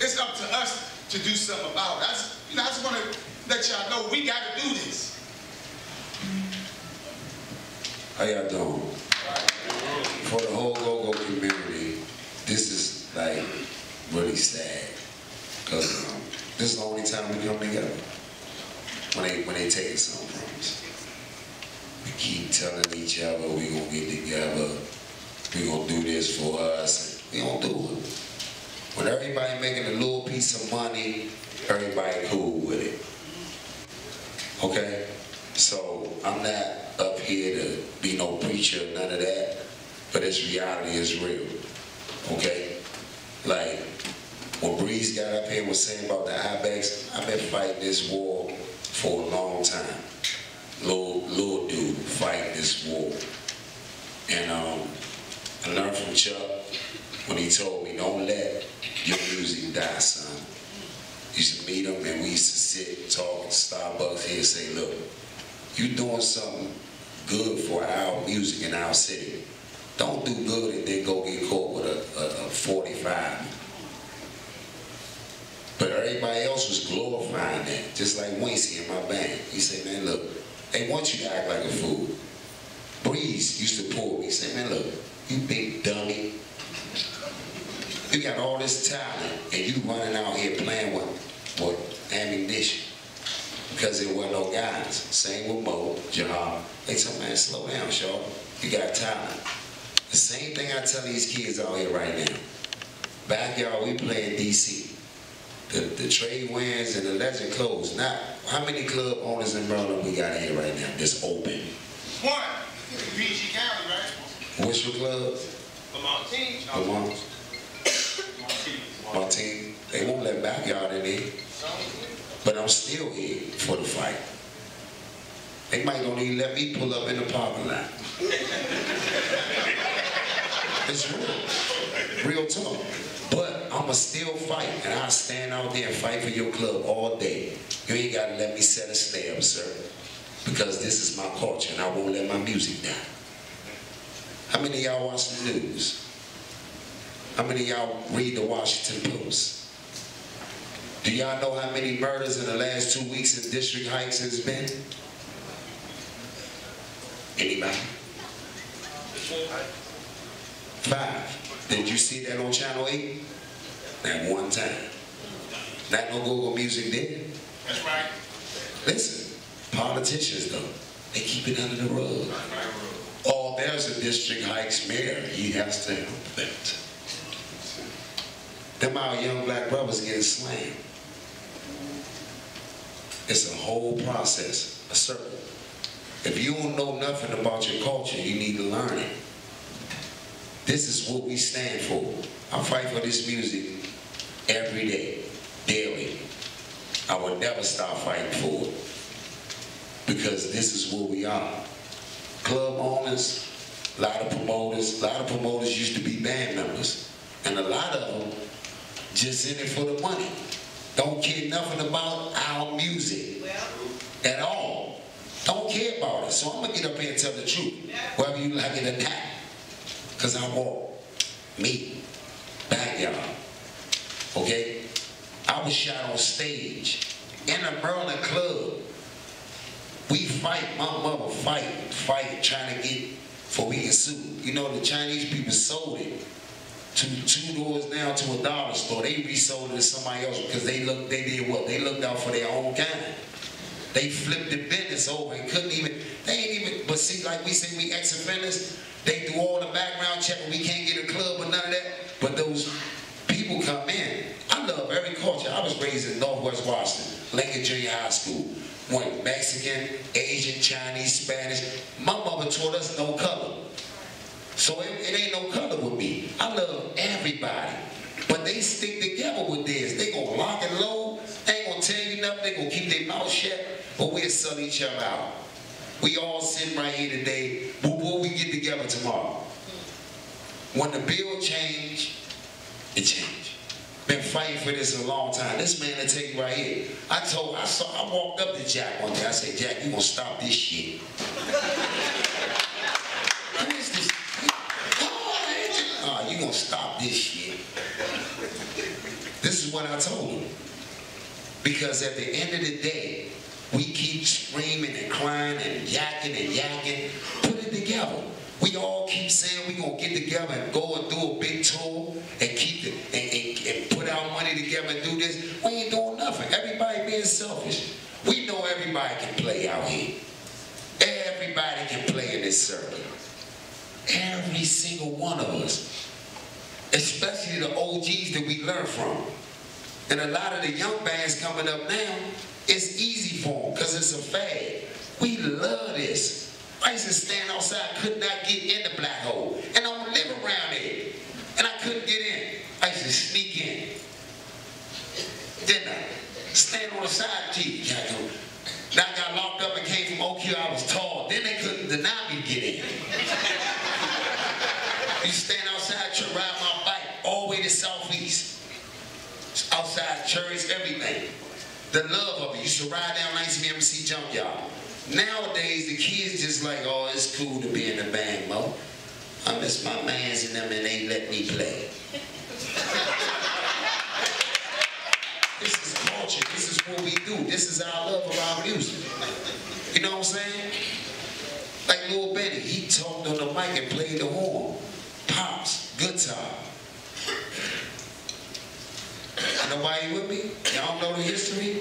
It's up to us to do something about it. I just, you know, I just want to let y'all know we got to do this. How y'all doing? For the whole Go-Go community, this is like really sad. Because um, this is the only time we come together. When they when they take something from us. We keep telling each other we gonna get together, we gonna do this for us, we don't do it. When everybody making a little piece of money, everybody cool with it. Okay? So I'm not up here to be no preacher, none of that, but this reality is real, okay? Like, when Breeze got up here and was saying about the I BEX, I've been fighting this war for a long time. Little, little dude fighting this war. And um, I learned from Chuck when he told me, don't let your music die, son. You should meet him, and we used to sit, talk at Starbucks here and say, look, you doing something good for our music in our city. Don't do good and then go get caught with a, a, a forty-five. But everybody else was glorifying that, just like Wincy in my band. He said, man, look, they want you to act like a fool. Breeze used to pull me, he said, man, look, you big dummy. You got all this talent, and you running out here playing with, with ammunition. Because there weren't no guys. Same with Mo, John. They tell me, man, slow down, y'all. You got talent. The same thing I tell these kids out here right now. Backyard, we play in D C. The, the trade wins and the legend close. Not how many club owners in Maryland we got here right now that's open? One. P G County, right? What's your club? Lamonte's. Lamonte's. Martin, they won't let Backyard in here. But I'm still here for the fight. They might don't even let me pull up in the parking lot. It's real. Real talk. But I'ma still fight, and I'll stand out there and fight for your club all day. You ain't gotta let me set a snare up, sir. Because this is my culture, and I won't let my music die. How many of y'all watch the news? How many of y'all read the Washington Post? Do y'all know how many murders in the last two weeks in District Heights has been? Anybody? Five. Did you see that on Channel eight? That one time. Not no Google music there. That's right. Listen, politicians though, they keep it under the rug. All there's a District Heights mayor. He has to help that. Them our young black brothers getting slain. It's a whole process, a circle. If you don't know nothing about your culture, you need to learn it. This is what we stand for. I fight for this music every day, daily. I will never stop fighting for it because this is what we are. Club owners, a lot of promoters, a lot of promoters used to be band members, and a lot of them just in it for the money. Don't care nothing about our music well. At all. Don't care about it. So I'm gonna get up here and tell the truth, yeah. Whether you like it or not. Cause I walk, me, Backyard, okay? I was shot on stage in a Maryland club. We fight, my mother fight, fight, trying to get for we can sue. You know, the Chinese people sold it to two doors down to a dollar store. They resold it to somebody else because they looked, they did what? They looked out for their own kind. They flipped the business over and couldn't even, they ain't even, but see, like we say, we ex-offenders, they do all the background check and we can't get a club or none of that, but those people come in. I love every culture. I was raised in Northwest Washington, Lincoln Junior High School. Went Mexican, Asian, Chinese, Spanish. My mother taught us no color. So it, it ain't no color with me. I love everybody, but they stick together with this. They gonna lock and load. They ain't gonna tell you nothing. They gonna keep their mouth shut, but we'll sell each other out. We all sitting right here today. Before we get together tomorrow, when the bill change, it change. Been fighting for this a long time. This man will tell you right here. I told, I saw, I walked up to Jack one day. I said, Jack, you gonna stop this shit? Who is this? Oh, you gonna stop this shit? This is what I told him. Because at the end of the day, we keep screaming and crying and yakking and yakking. Put it together. We all keep saying we're going to get together and go and do a big tour and keep it and, and, and put our money together and do this. We ain't doing nothing. Everybody being selfish. We know everybody can play out here. Everybody can play in this circuit. Every single one of us. Especially the O Gs that we learn from. And a lot of the young bands coming up now, it's easy for them because it's a fad. We love this. I used to stand outside, could not get in the black hole. And I don't live around it. And I couldn't get in. I used to sneak in. Didn't I? Stand on the side, geez. Now I got locked up and came from O Q, I was tall. Then they couldn't deny me get in. You stand outside, try to ride my bike all the way to Southeast. Outside church, everything. The love of it. You should ride down lines to be able to see jump y'all. Nowadays, the kids just like, oh, it's cool to be in the band, Mo. I miss my mans and them and they let me play. This is culture. This is what we do. This is our love of our music. You know what I'm saying? Like Lil Benny, he talked on the mic and played the horn. Pops, guitar. Nobody with me? Y'all know the history?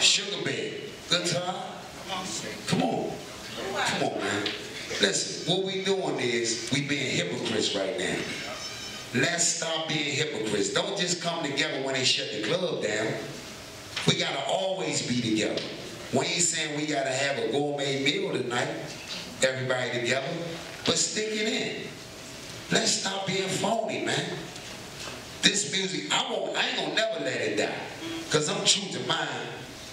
Sugar Bed, guitar. Come on. Come on, man. Listen, what we doing is we being hypocrites right now. Let's stop being hypocrites. Don't just come together when they shut the club down. We gotta always be together. We ain't saying we gotta have a gourmet meal tonight, everybody together, but stick it in. Let's stop being phony, man. This music, I won't, I ain't gonna never let it die. Cause I'm true to mine.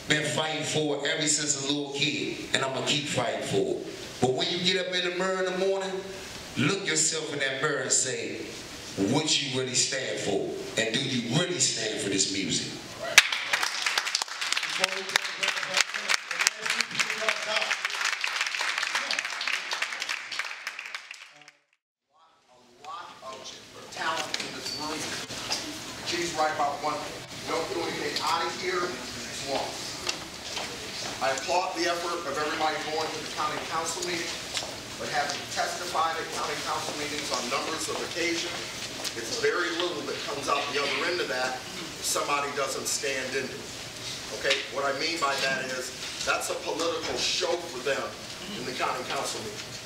Been fighting for it ever since a little kid, and I'm gonna keep fighting for it. But when you get up in the mirror in the morning, look yourself in that mirror and say, what you really stand for, and do you really stand for this music? Right. A lot of talent in this room. She's right about one thing. Don't do anything out of here, it's lost. I applaud the effort of everybody going to the county council meeting, but having testified at county council meetings on numbers of occasions, it's very little that comes out the other end of that if somebody doesn't stand into it. Okay, what I mean by that is that's a political show for them in the county council meetings.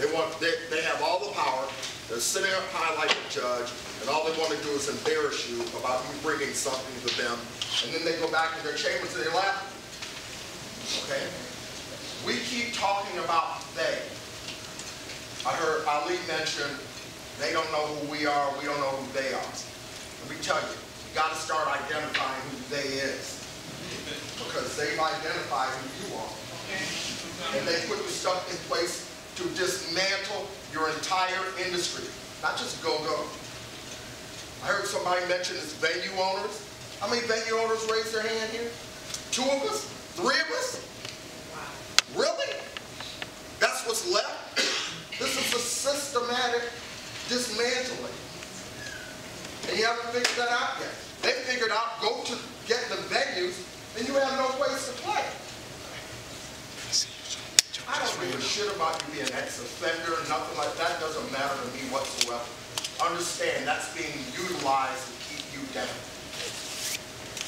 They want, they, they have all the power. They're sitting up high like a judge, and all they want to do is embarrass you about you bringing something to them, and then they go back to their chambers and they laugh. Okay? We keep talking about they. I heard Ali mention they don't know who we are, we don't know who they are. Let me tell you, you got to start identifying who they is, because they've identified who you are. And they put the stuff in place to dismantle your entire industry, not just go-go. I heard somebody mention this venue owners. How many venue owners raised their hand here? Two of us? Three of us? Really? That's what's left? This is a systematic dismantling. And you haven't figured that out yet. They figured out, go to get the venues, and you have no place to play. I don't give a shit about you being an ex-offender or nothing like that. That doesn't matter to me whatsoever. Understand, that's being utilized to keep you down.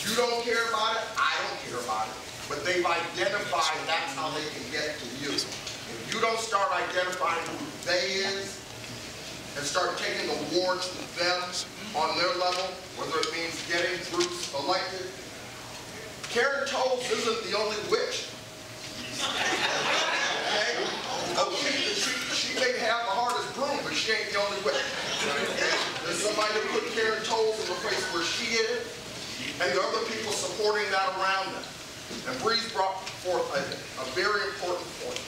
You don't care about it, I don't care about it. But they've identified that's how they can get to you. If you don't start identifying who they is, and start taking the wards to them on their level, whether it means getting groups elected. Karen Toles isn't the only witch. Okay? Oh, she, she, she may have the hardest broom, but she ain't the only witch. Okay? There's somebody that put Karen Toles in the place where she is, and the other people supporting that around them. And Breeze brought forth a, a very important point.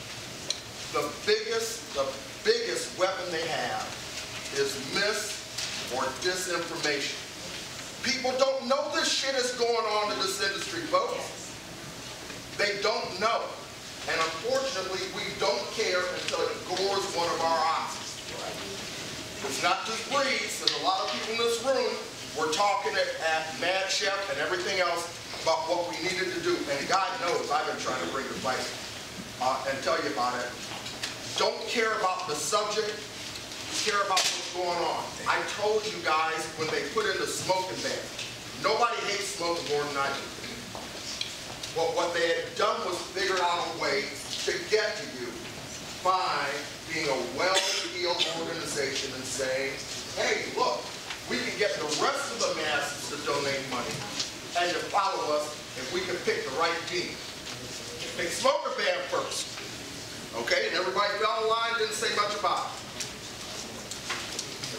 The biggest, the biggest weapon they have is mis or disinformation. People don't know this shit is going on in this industry, folks. They don't know. And unfortunately, we don't care until it gores one of our eyes. It's not just Breeze. There's a lot of people in this room. We're talking at, at Mad Chef and everything else about what we needed to do. And God knows I've been trying to bring the fight uh, and tell you about it. Don't care about the subject. Care about what's going on. I told you guys when they put in the smoking ban. Nobody hates smoke more than I do. Well, what they had done was figure out a way to get to you by being a well-heeled organization and saying, hey, look, we can get the rest of the masses to donate money and to follow us if we can pick the right team. Pick smoker ban first. Okay, and everybody fell in line, didn't say much about it.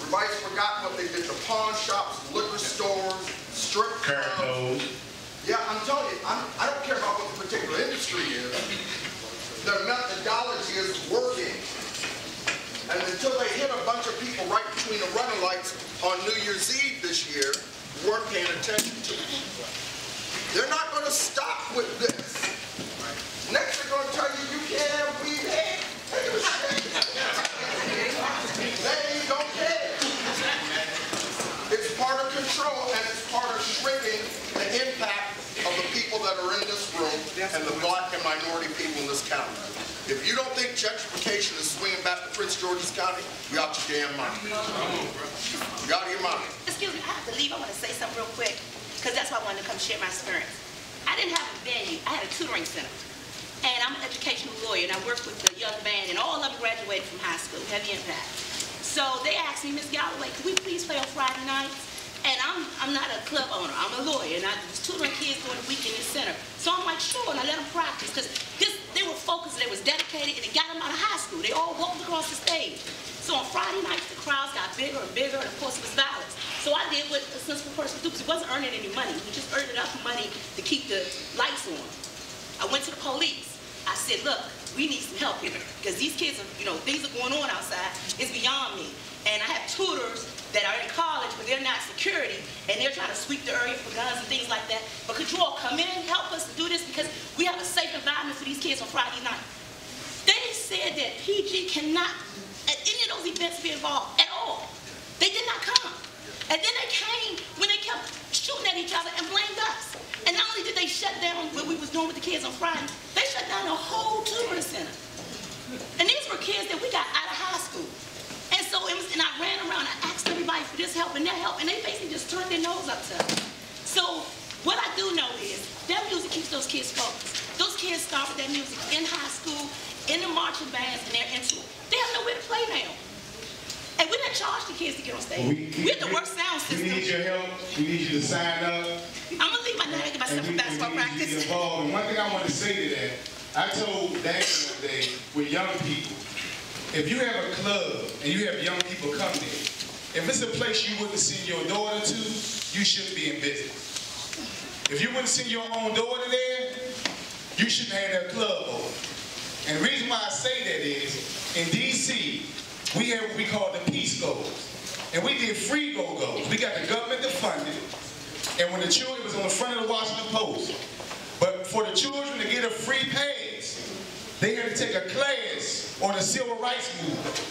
Everybody's forgotten what they did to pawn shops, liquor stores, strip clubs. Yeah, I'm telling you, I'm, I don't care about what the particular industry is. Their methodology is working. And until they hit a bunch of people right between the running lights on New Year's Eve this year, we weren't paying attention to it. They're not going to stop with this. Next, they're going to tell you, you can't have weed. Hey, take a shit. They don't care. Part of control, and it's part of shrinking the impact of the people that are in this room and the black and minority people in this county. If you don't think gentrification is swinging back to Prince George's County, you're out your damn mind. You're out of your mind. Excuse me, I have to leave. I want to say something real quick, because that's why I wanted to come share my experience. I didn't have a venue. I had a tutoring center. And I'm an educational lawyer, and I worked with a young man, and all of them graduated from high school, heavy impact. So they asked me, Miz Galloway, could we please play on Friday nights? And I'm, I'm not a club owner, I'm a lawyer, and I was tutoring kids during the week in the center. So I'm like, sure, and I let them practice, because they were focused, they was dedicated, and it got them out of high school. They all walked across the stage. So on Friday nights, the crowds got bigger and bigger, and of course it was violence. So I did what a sensible person would do, because he wasn't earning any money. He just earned enough money to keep the lights on. I went to the police. I said, look, we need some help here, because these kids are, you know, things are going on outside. It's beyond me. And I have tutors that are in college, but they're not security, and they're trying to sweep the area for guns and things like that. But could you all come in and help us to do this? Because we have a safe environment for these kids on Friday night. They said that P G cannot, at any of those events, be involved at all. They did not come. And then they came when they kept shooting at each other and blamed us. And not only did they shut down what we was doing with the kids on Friday, they shut down the whole tutoring center. And these were kids that we got out of high school. And so it was, and I ran around, I asked everybody for this help and that help, and they basically just turned their nose up to us. So what I do know is that music keeps those kids focused. Those kids started that music in high school, in the march marching bands and their instruments. They have nowhere to play now. And we didn't charge the kids to get on stage. We, we, We're the we, worst sound system. We need your help. We need you to sign up. I'm going to leave my nine to get myself a basketball we need practice. You to and one thing I want to say to that, I told Dan one day with young people, if you have a club and you have young people come there, if it's a place you wouldn't send your daughter to, you shouldn't be in business. If you wouldn't send your own daughter there, you shouldn't have that club over. And the reason why I say that is, in D C, we have what we call the peace goals. And we did free go-go's. We got the government to fund it. And when the children was on the front of the Washington Post, but for the children to get a free pass, they had to take a class on the civil rights movement.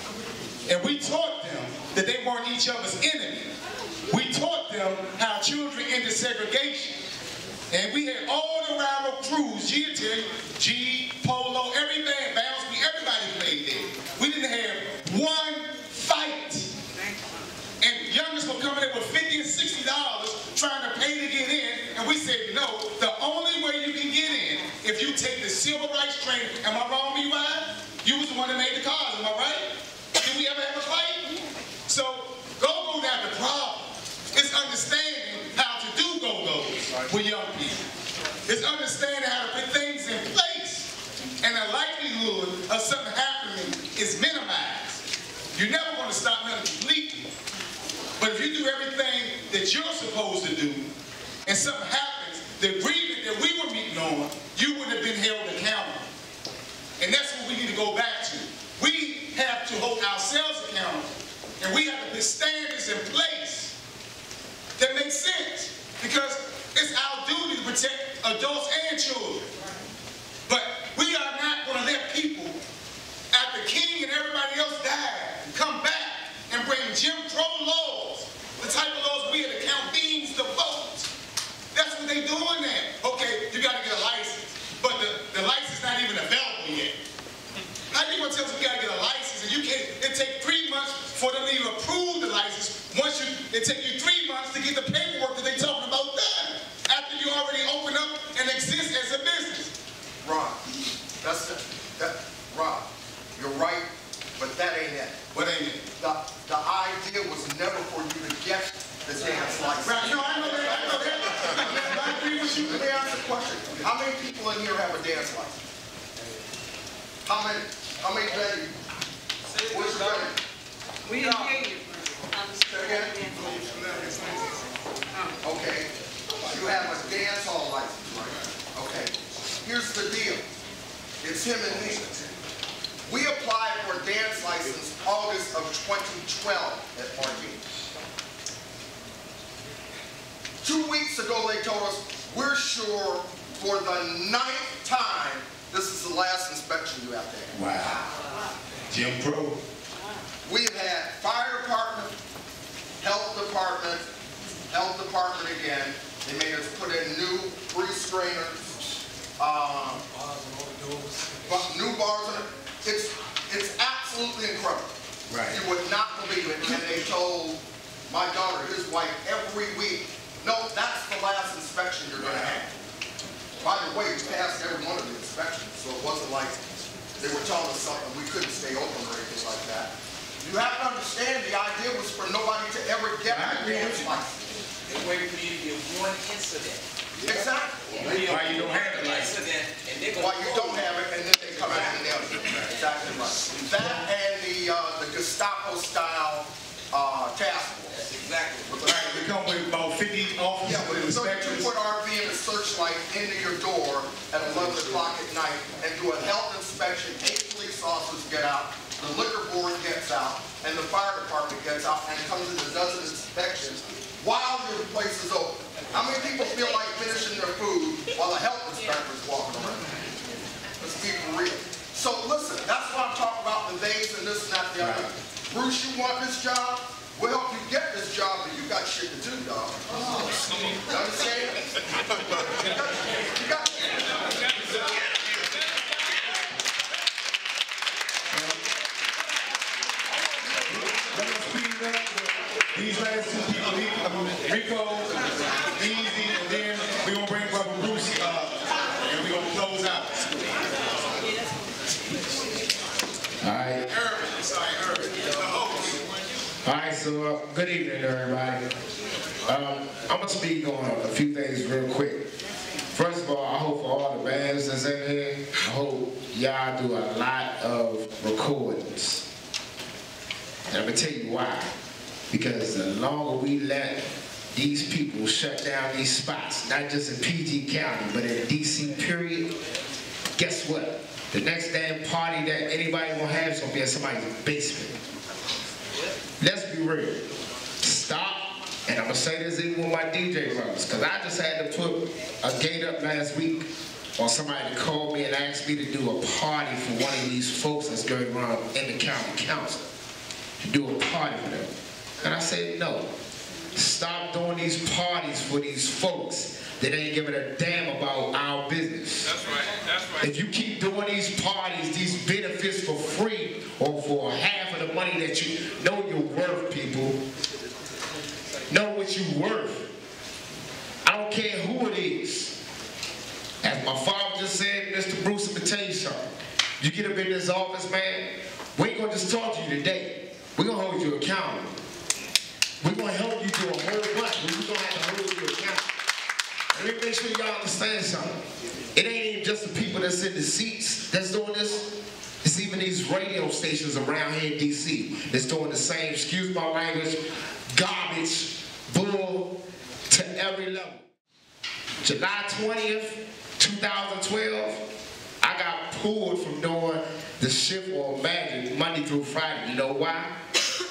And we taught them that they weren't each other's enemy. We taught them how children ended segregation. And we had all the rival crews, G, G, Polo, every band, Bounce, we, everybody played there. We didn't have one fight. And youngsters were coming in with fifty and sixty dollars trying to pay to get in, and we said, no, the only way you can get in, if you take the civil rights training, am I wrong, B Y? You was the one that made the cars, am I right? Did we ever have a fight? So, go-go's not the problem. It's understanding how to do go-go's with young people. It's understanding how to put things in place, and the likelihood of something happening is minimized. You never want to stop nothing completely, but if you do everything that you're supposed to do, and something happens, the agreement that we were meeting on, you wouldn't have been held accountable. And that's what we need to go back to. We have to hold ourselves accountable. And we have to put standards in place that make sense, because it's our duty to protect adults and children. But we are not going to let people, after King and everybody else died, come back and bring Jim Crow laws, the type of laws we had to count beans to vote. That's what they're doing now. Okay, you got to get a license, but the, the license is not even available yet. How do you want to tell us you got to get a license, and you can't, it takes three months for them to even approve the license. Once you, it takes you three months to get the paperwork that they're talking about done, after you already open up and exist as a business. Ron, that's the, that, Ron, you're right, but that ain't it. What ain't it? The, the idea was never for you to get the dance license. Right, no, I know that, I know that. I agree with you. Let me ask a question. How many people in here have a dance license? How many? How many days? Which day? We didn't hear you. Okay. You have a dance hall license, right? Okay. Here's the deal. It's him and me. We applied for a dance license August of twenty twelve at Marquee. Two weeks ago, they told us, we're sure for the ninth time this is the last inspection you have to have. Wow. Jim Crow. We've had fire department, health department, health department again. They made us put in new restrainers, um, new bars. And it's it's absolutely incredible. Right. You would not believe it. And they told my daughter, his wife, every week, no, that's the last inspection you're going to have. By the way, we passed every one of the inspections, so it wasn't like they were telling us something we couldn't stay open or anything like that. You have to understand the idea was for nobody to ever get a dance license. They waited for you to get one incident. Exactly. Yeah. Why you don't have it like incident, and they why you don't have it, and then they come back and they'll do it. Exactly right. That and the uh, the Gestapo style uh, task force. Exactly. Right, we come with about fifty officers. Yeah, with so you put R V and a searchlight into your door at eleven o'clock at night and do a health inspection. Eight police officers get out, the liquor board gets out, and the fire department gets out, and it comes in a dozen inspections while your place is open. How many people feel like finishing their food while the health inspector is walking around? Let's keep it real. So listen, that's what I'm talking about, the days and this and that, the other. Right. Bruce, you want this job? We'll help you get this job, but you got shit to do, dog. Oh. You understand? You got, you got shit to do. Let us speed up. These last two people, Rico, Easy, and then we're going to bring Brother Bruce up, and we're going to close out. All right. All right, so uh, good evening, everybody. Um, I'm going to speak on a few things real quick. First of all, I hope for all the bands that's in here, I hope y'all do a lot of recordings. And I'm going to tell you why. Because the longer we let these people shut down these spots, not just in P G County, but in D C period, guess what? The next damn party that anybody gonna have is gonna be in somebody's basement. Let's be real. Stop, and I'm gonna say this even with my D J brothers, because I just had to put a gate up last week on somebody to call me and ask me to do a party for one of these folks that's going around in the county council, to do a party for them. And I said, no. Stop doing these parties for these folks that ain't giving a damn about our business. That's right, that's right. If you keep doing these parties, these benefits for free or for half of the money that you know you're worth, people, know what you're worth. I don't care who it is. As my father just said, Mister Bruce, I'm gonna tell you something. You get up in this office, man, we ain't gonna just talk to you today. We're gonna hold you accountable. We're going to help you do a whole bunch, but we're going to have to hold you accountable. Let me make sure y'all understand something. It ain't even just the people that's in the seats that's doing this. It's even these radio stations around here in D C that's doing the same, excuse my language, garbage, bull to every level. July twentieth, two thousand twelve, I got pulled from doing the shift on Magic Monday through Friday. You know why?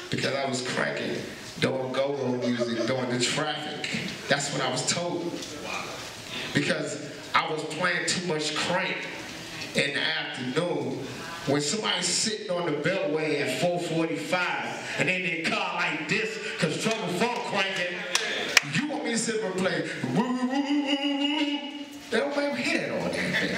Because I was cracking doing go-go music during the traffic. That's what I was told. Because I was playing too much crank in the afternoon when somebody's sitting on the beltway at four forty-five and in their car like this, because trouble phone cranking, you want me to sit and play woo woo woo woo woo. They don't make me hear that on that.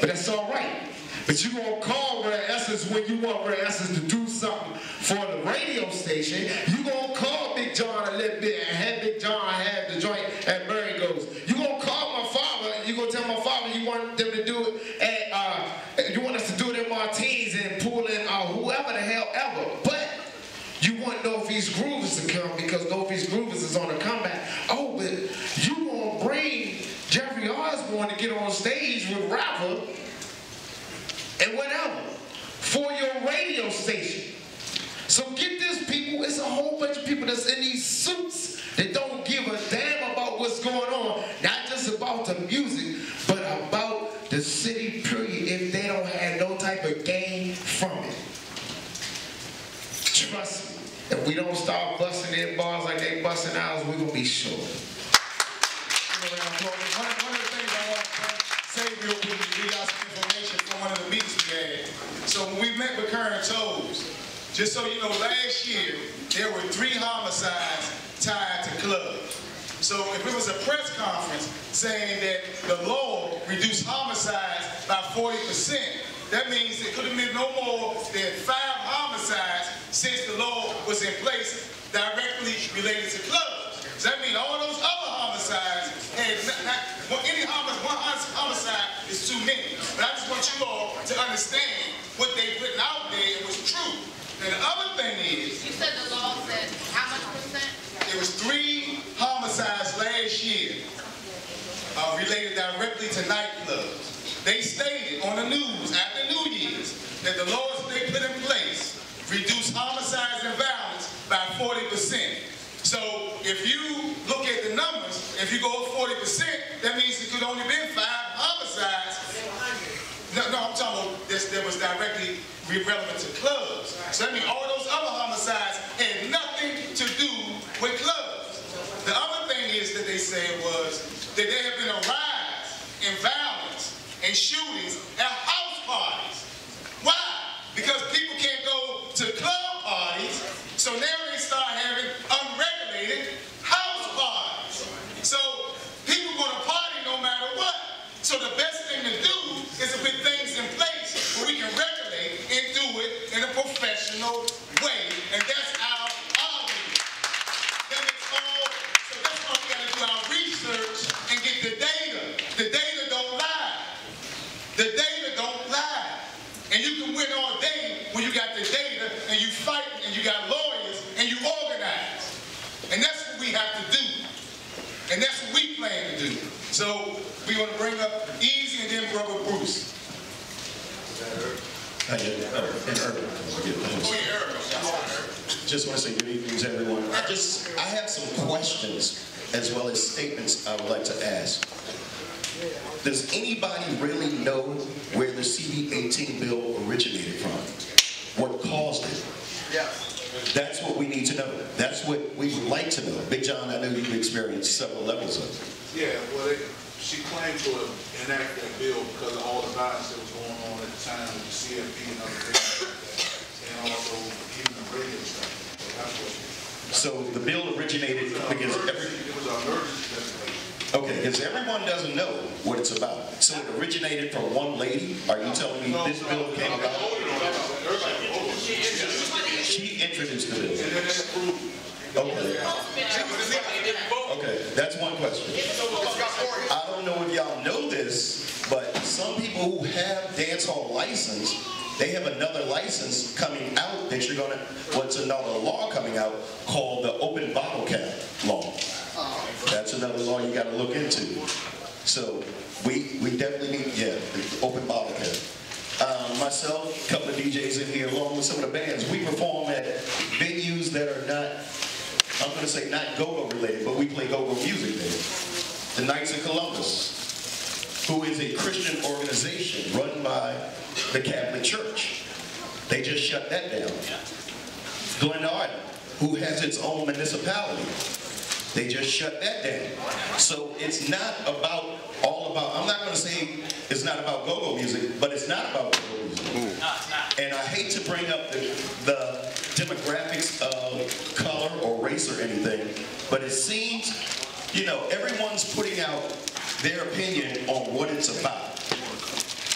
But that's all right. But you gonna call Red Essence when you want Red Essence to do something for the radio station. You gonna call Big John a little bit and have Big John have the joint at Murray Goes. You gonna call my father and you gonna tell my father you want them to do it at uh, you want us to do it at Martins and Poolin or whoever the hell ever. But you want Northeast Groovers to come because Northeast Groovers is on a comeback. Oh, but you gonna bring Jeffrey Osborne to get on stage with Rapper and whatever, for your radio station. So get this, people, it's a whole bunch of people that's in these suits that don't give a damn about what's going on, not just about the music, but about the city period, if they don't have no type of gain from it. Trust me, if we don't start busting in bars like they busting ours, we're gonna be sure. One of the things I want to say real quick is we got some information from one of the meetings we had. So when we met with Karen Toles, just so you know, last year, there were three homicides tied to clubs. So if it was a press conference saying that the law reduced homicides by forty percent, that means it could have been no more than five homicides since the law was in place directly related to clubs. So that means all those other homicides, and not, not, any homicide, one homicide is too many. But I just want you all to understand what they putting out there was true. And the other thing is, you said the law said how much percent? It was three homicides last year uh, related directly to nightclubs. They stated on the news after New Year's that the laws they put in place reduced homicides and violence by forty percent. So if you look at the numbers, if you go up forty percent, that means it could only been five homicides. No, no, I'm talking about this that was directly relevant to clubs. So that means all those other homicides had nothing to do with clubs. The other thing is that they said was that there have been a rise in violence and shootings at house parties. Why? Because people can't go to club parties, so now they start having unregulated house parties. So people going to party no matter what. So the best thing to do is to put things in place where we can regulate and do it in a professional way. And that's our argument. That is all, so that's why we gotta do our research and get the data. The data don't lie. The data don't lie. And you can wear spend all day when you got the data and you fight and you got lawyers and you organize. And that's what we have to do. And that's what we plan to do. So we want to bring up Easy and then Brother Bruce. Hi, yeah, Eric. Oh, yeah, just want to say good evening to everyone. I just, I have some questions as well as statements I would like to ask. Does anybody really know where the C B eighteen bill originated from? What caused it? Yeah. That's what we need to know. That's what we would like to know. Big John, I know you've experienced several levels of it. Yeah, well, they, she claimed to enact that bill because of all the violence that was going on at the time with the C F P and other things like that, and also even the radio stuff. So, that's what, that's so the bill originated because every... It was an emergency legislation. Okay, because everyone doesn't know what it's about. So it originated from one lady? Are you telling me this bill came about? She introduced the bill. Okay. Okay, that's one question. I don't know if y'all know this, but some people who have dance hall license, they have another license coming out that you're gonna, what's another law coming out called the open bottle cap law. That's another law you got to look into. So we we definitely need, yeah, the open bottle cap. Um, myself, a couple of D Js in here, along with some of the bands, we perform at venues that are not, I'm going to say not go-go related, but we play go-go music there. The Knights of Columbus, who is a Christian organization run by the Catholic Church. They just shut that down. Glenarden, who has its own municipality. They just shut that down. So it's not about all about, I'm not going to say it's not about go-go music, but it's not about go-go music. And I hate to bring up the, the demographics of color or race or anything, but it seems, you know, everyone's putting out their opinion on what it's about.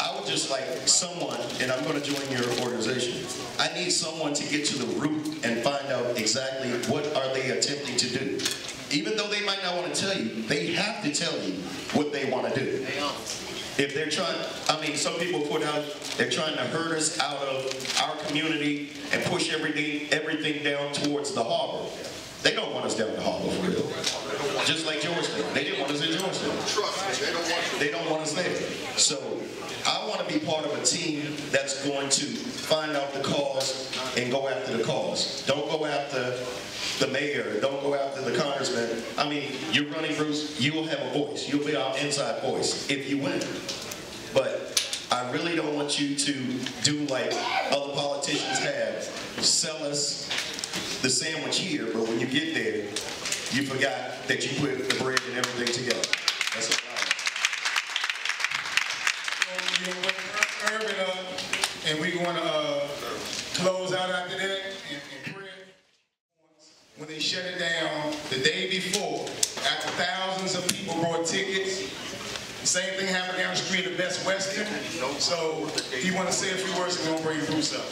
I would just like someone, and I'm going to join your organization, I need someone to get to the root and find out exactly what are they attempting to do. Even though they might not want to tell you, they have to tell you what they want to do. If they're trying, I mean, some people put out, they're trying to herd us out of our community and push everything, everything down towards the harbor. They don't want us down the harbor for real. Just like Georgetown. They didn't want us in Georgetown. They don't want us there. So I want to be part of a team that's going to find out the cause and go after the cause. Don't go after the mayor, don't go after the congressman. I mean, you're running, Bruce, you will have a voice. You'll be our inside voice if you win. But I really don't want you to do like other politicians have, sell us the sandwich here, but when you get there, you forgot that you put the bread and everything together. That's a problem. Well, you know, uh, and we're going to uh, close out after that. When they shut it down the day before, after thousands of people bought tickets, the same thing happened down the street at Best Western. So if you want to say a few words, it's going to bring Bruce up.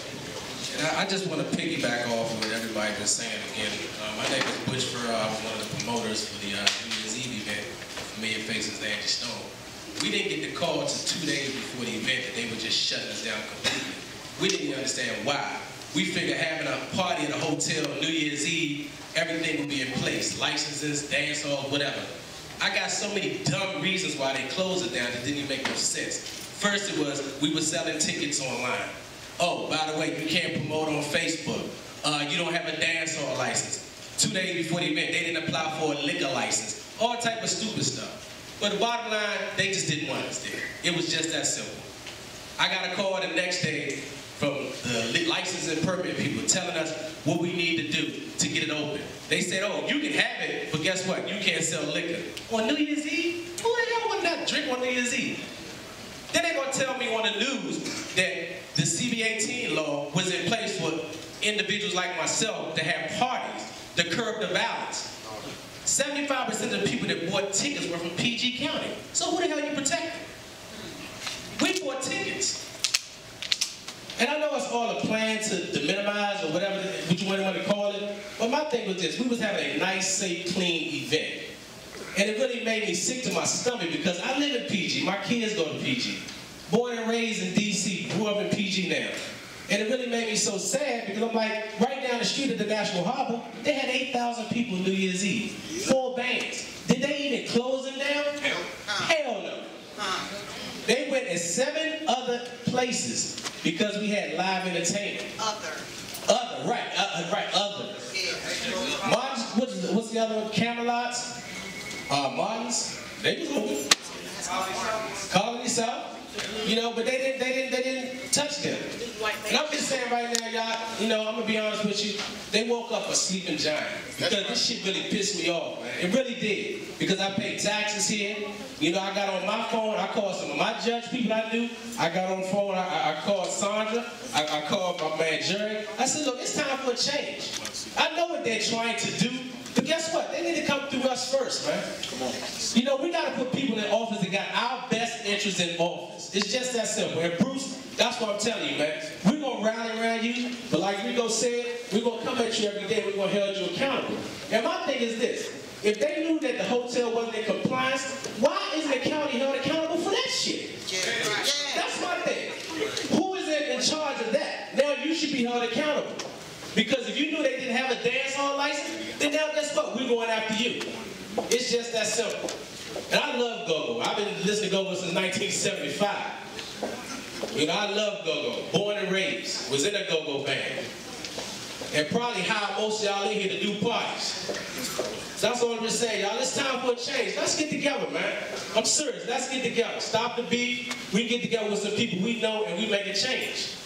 And I just want to piggyback off of what everybody's been saying again. Uh, my name is Butch Furrow. I'm one of the promoters for the uh, New Year's Eve event, Familiar Faces, Andy Stone. We didn't get the call until two days before the event that they were just shutting us down completely. We didn't understand why. We figured having a party at a hotel on New Year's Eve, everything would be in place, licenses, dance halls, whatever. I got so many dumb reasons why they closed it down that didn't even make no sense. First it was, we were selling tickets online. Oh, by the way, you can't promote on Facebook. Uh, you don't have a dance hall license. Two days before the event, they didn't apply for a liquor license. All type of stupid stuff. But the bottom line, they just didn't want us there. It was just that simple. I got a call the next day from the license and permit people telling us what we need to do to get it open. They said, oh, you can have it, but guess what? You can't sell liquor. On New Year's Eve? Who the hell would not drink on New Year's Eve? Then they're gonna tell me on the news that the C B eighteen law was in place for individuals like myself to have parties to curb the violence. seventy-five percent of the people that bought tickets were from P G County. So who the hell are you protecting? We bought tickets. And I know it's all a plan to, to minimize or whatever, what you want to call it, but my thing was this, we was having a nice, safe, clean event. And it really made me sick to my stomach because I live in P G, my kids go to P G. Born and raised in D C, grew up in P G now. And it really made me so sad because I'm like, right down the street at the National Harbor, they had eight thousand people New Year's Eve. Four banks. Did they even close them down? Hell, Hell no. Huh. They went at seven other places because we had live entertainment. Other. Other, right, uh, right, other. Yeah. Martin's, what's, what's the other one? Camelots, uh, Martin's, they was open. Colony South. You know, but they didn't, they didn't, they didn't touch them. And I'm just saying right now, y'all, you know, I'm gonna be honest with you, they woke up a sleeping giant. Because this shit really pissed me off. It really did. Because I paid taxes here. You know, I got on my phone, I called some of my judge people I knew. I got on the phone, I, I called Sandra, I, I called my man Jerry. I said, look, it's time for a change. I know what they're trying to do. But guess what? They need to come through us first, man. Come on. You know, we got to put people in office that got our best interests in office. It's just that simple. And Bruce, that's what I'm telling you, man. We're going to rally around you, but like Rico said, we're going to come at you every day. We're going to hold you accountable. And my thing is this. If they knew that the hotel wasn't in compliance, why isn't the county held accountable for that shit? Yeah. That's my thing. Who is it in charge of that? Now you should be held accountable. Because if you knew they didn't have a dance hall license, then now guess what? We're going after you. It's just that simple. And I love go-go. I've been listening to go-go since nineteen seventy-five. You know, I love go-go. Born and raised. Was in a go-go band. And probably how most of y'all in here to do parties. So that's all I'm just saying, y'all. It's time for a change. Let's get together, man. I'm serious. Let's get together. Stop the beef. We get together with some people we know and we make a change.